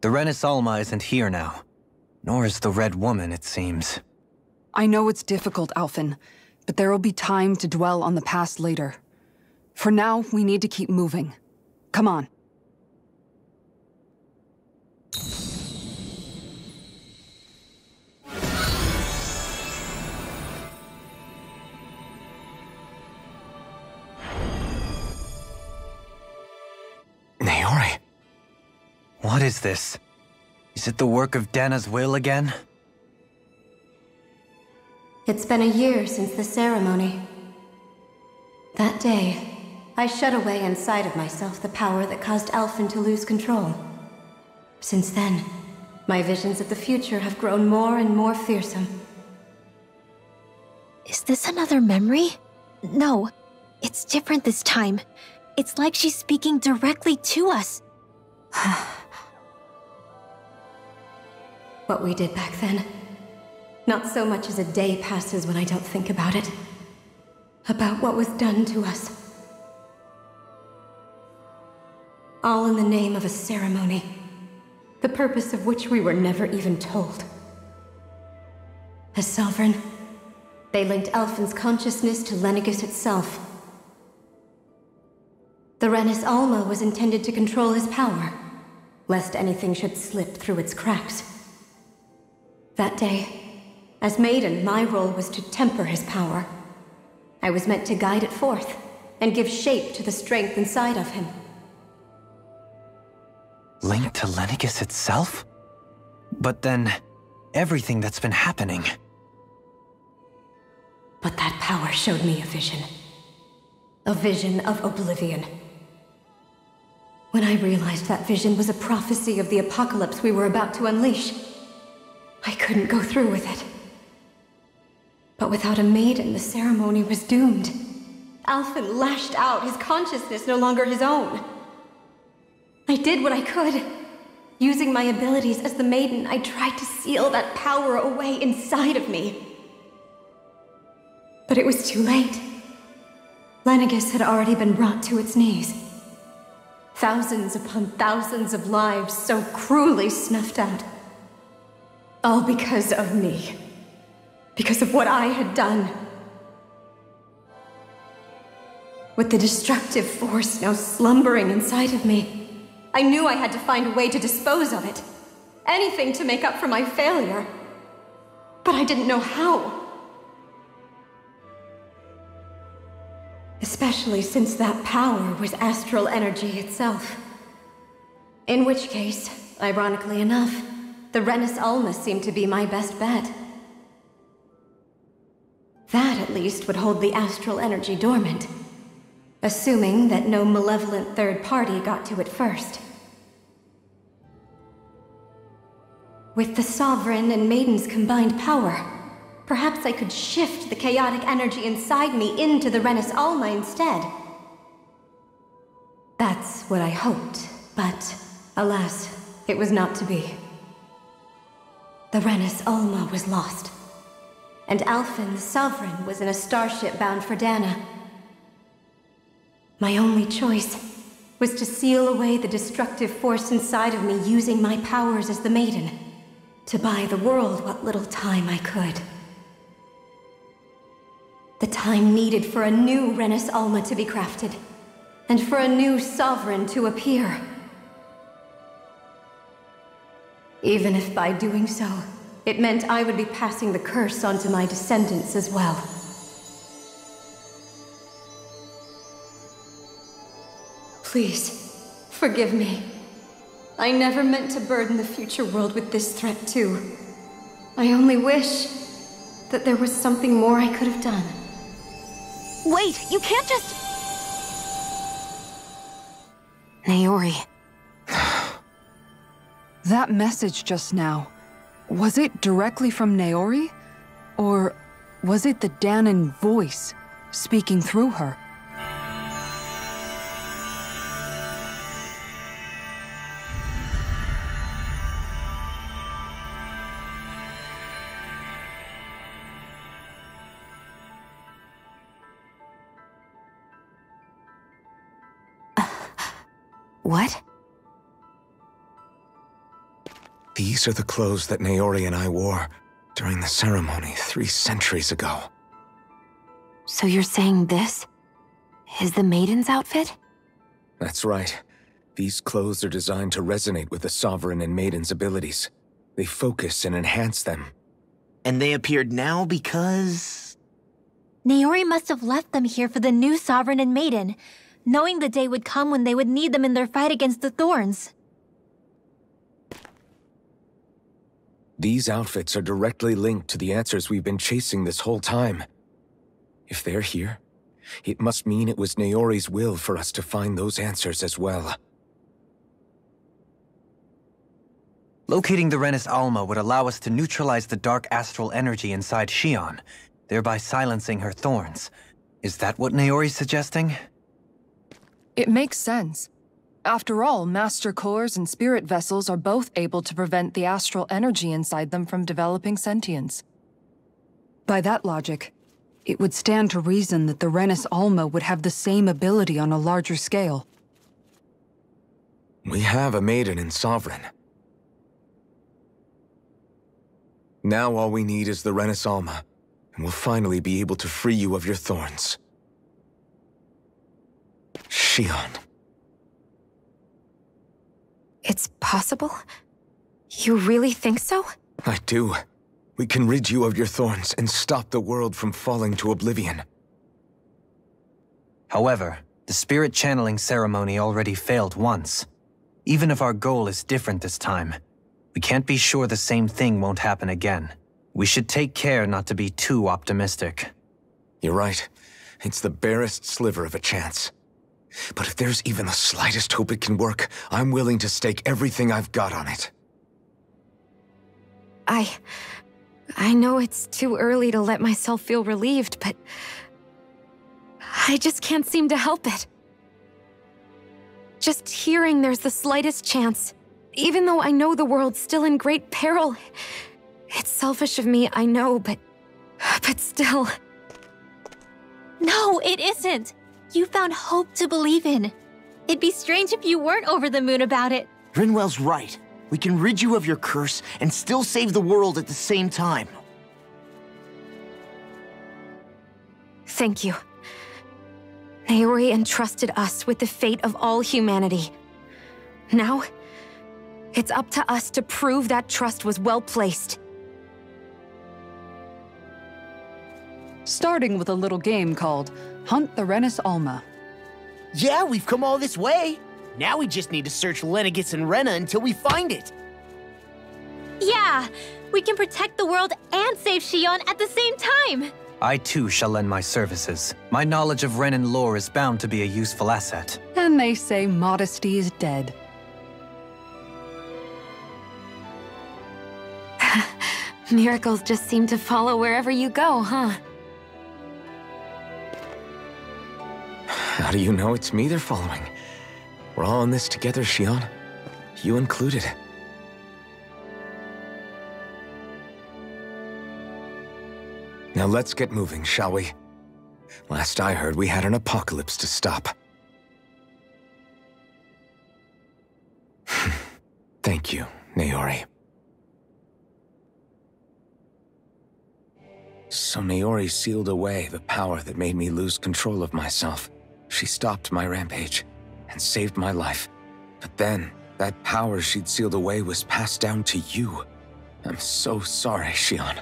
The Renis Alma isn't here now. Nor is the Red Woman, it seems. I know it's difficult, Alphen, but there will be time to dwell on the past later. For now, we need to keep moving. Come on. Naori. What is this? Is it the work of Dahna's will again? It's been a year since the ceremony. That day, I shut away inside of myself the power that caused Alphen to lose control. Since then, my visions of the future have grown more and more fearsome. Is this another memory? No, it's different this time. It's like she's speaking directly to us. What we did back then. Not so much as a day passes when I don't think about it. About what was done to us. All in the name of a ceremony. The purpose of which we were never even told. As Sovereign, they linked Alphen's consciousness to Lenegis itself. The Renis Alma was intended to control his power, lest anything should slip through its cracks. That day, as Maiden, my role was to temper his power. I was meant to guide it forth, and give shape to the strength inside of him. Linked to Lenegis itself? But then, everything that's been happening... But that power showed me a vision. A vision of oblivion. When I realized that vision was a prophecy of the apocalypse we were about to unleash, I couldn't go through with it. But without a maiden, the ceremony was doomed. Alphen lashed out, his consciousness no longer his own. I did what I could. Using my abilities as the Maiden, I tried to seal that power away inside of me. But it was too late. Lenegis had already been brought to its knees. Thousands upon thousands of lives so cruelly snuffed out. All because of me. Because of what I had done. With the destructive force now slumbering inside of me, I knew I had to find a way to dispose of it. Anything to make up for my failure. But I didn't know how. Especially since that power was astral energy itself. In which case, ironically enough, the Renis Alma seemed to be my best bet. That, at least, would hold the astral energy dormant. Assuming that no malevolent third party got to it first. With the Sovereign and Maiden's combined power, perhaps I could shift the chaotic energy inside me into the Renis Alma instead. That's what I hoped, but alas, it was not to be. The Renis Alma was lost, and Alphen, the Sovereign, was in a starship bound for Dahna. My only choice was to seal away the destructive force inside of me using my powers as the Maiden, to buy the world what little time I could. The time needed for a new Renis Alma to be crafted, and for a new Sovereign to appear. Even if by doing so, it meant I would be passing the curse onto my descendants as well. Please, forgive me. I never meant to burden the future world with this threat, too. I only wish that there was something more I could have done. Wait, you can't just... Naori. That message just now, was it directly from Naori? Or was it the Dahnan voice speaking through her? What? These are the clothes that Naori and I wore during the ceremony 3 centuries ago. So you're saying this is the Maiden's outfit? That's right. These clothes are designed to resonate with the Sovereign and Maiden's abilities. They focus and enhance them. And they appeared now because... Naori must have left them here for the new Sovereign and Maiden. Knowing the day would come when they would need them in their fight against the Thorns. These outfits are directly linked to the answers we've been chasing this whole time. If they're here, it must mean it was Naori's will for us to find those answers as well. Locating the Renis Alma would allow us to neutralize the dark astral energy inside Xion, thereby silencing her thorns. Is that what Naori's suggesting? It makes sense. After all, master cores and spirit vessels are both able to prevent the astral energy inside them from developing sentience. By that logic, it would stand to reason that the Renis Alma would have the same ability on a larger scale. We have a Maiden in Sovereign. Now all we need is the Renis Alma, and we'll finally be able to free you of your thorns. Xion. It's possible? You really think so? I do. We can rid you of your thorns and stop the world from falling to oblivion. However, the Spirit Channeling Ceremony already failed once. Even if our goal is different this time, we can't be sure the same thing won't happen again. We should take care not to be too optimistic. You're right. It's the barest sliver of a chance. But if there's even the slightest hope it can work, I'm willing to stake everything I've got on it. I know it's too early to let myself feel relieved, but I just can't seem to help it. Just hearing there's the slightest chance, even though I know the world's still in great peril. It's selfish of me, I know, but still. No, it isn't! You found hope to believe in. It'd be strange if you weren't over the moon about it. Rinwell's right. We can rid you of your curse and still save the world at the same time. Thank you. Naori entrusted us with the fate of all humanity. Now, it's up to us to prove that trust was well-placed. Starting with a little game called Hunt the Renis Alma. Yeah, we've come all this way. Now we just need to search Lenegis and Rena until we find it. Yeah, we can protect the world and save Xion at the same time. I too shall lend my services. My knowledge of Renan lore is bound to be a useful asset. And they say modesty is dead. Miracles just seem to follow wherever you go, huh? How do you know it's me they're following? We're all in this together, Xion. You included. Now let's get moving, shall we? Last I heard, we had an apocalypse to stop. Thank you, Naori. So Naori sealed away the power that made me lose control of myself. She stopped my rampage and saved my life. But then, that power she'd sealed away was passed down to you. I'm so sorry, Xion.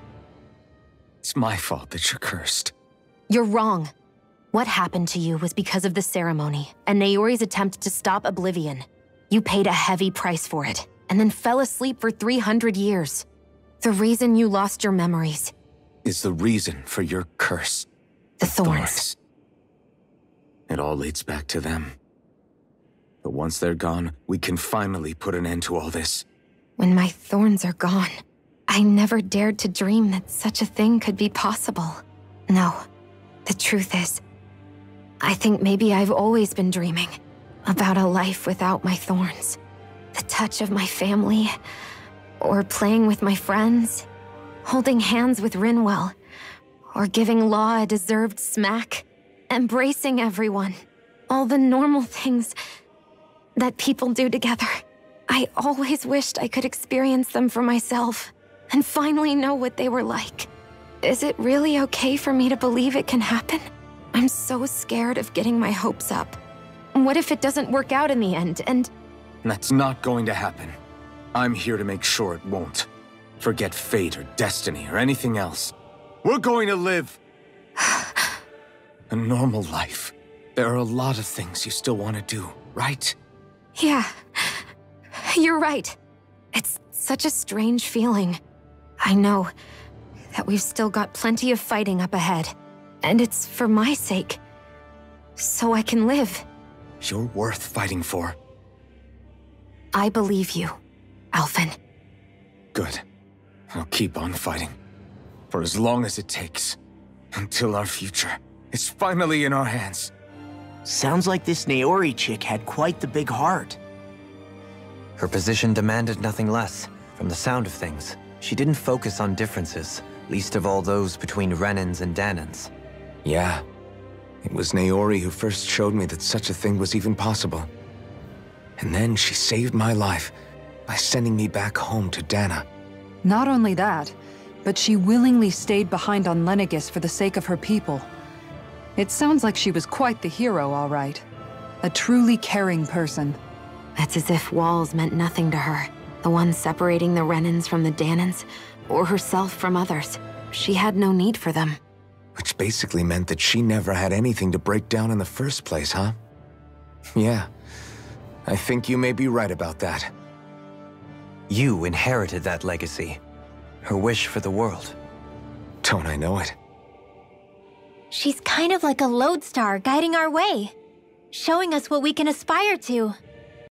It's my fault that you're cursed. You're wrong. What happened to you was because of the ceremony and Naori's attempt to stop oblivion. You paid a heavy price for it, and then fell asleep for 300 years. The reason you lost your memories is the reason for your curse. The thorns. It all leads back to them. But once they're gone, we can finally put an end to all this. When my thorns are gone, I never dared to dream that such a thing could be possible. No, the truth is, I think maybe I've always been dreaming about a life without my thorns. The touch of my family, or playing with my friends, holding hands with Rinwell, or giving Law a deserved smack, embracing everyone, all the normal things that people do together. I always wished I could experience them for myself and finally know what they were like. Is it really okay for me to believe it can happen? I'm so scared of getting my hopes up. What if it doesn't work out in the end and... That's not going to happen. I'm here to make sure it won't. Forget fate or destiny or anything else. We're going to live a normal life. There are a lot of things you still want to do, right? Yeah, you're right. It's such a strange feeling. I know that we've still got plenty of fighting up ahead, and it's for my sake, so I can live. You're worth fighting for. I believe you, Alphen. Good. I'll keep on fighting. For as long as it takes. Until our future. It's finally in our hands. Sounds like this Naori chick had quite the big heart. Her position demanded nothing less, from the sound of things. She didn't focus on differences, least of all those between Renans and Dahnans. Yeah. It was Naori who first showed me that such a thing was even possible. And then she saved my life by sending me back home to Dahna. Not only that, but she willingly stayed behind on Lenegis for the sake of her people. It sounds like she was quite the hero, all right. A truly caring person. That's as if walls meant nothing to her. The ones separating the Renans from the Dahnans, or herself from others. She had no need for them. Which basically meant that she never had anything to break down in the first place, huh? Yeah. I think you may be right about that. You inherited that legacy. Her wish for the world. Don't I know it? She's kind of like a lodestar guiding our way. Showing us what we can aspire to.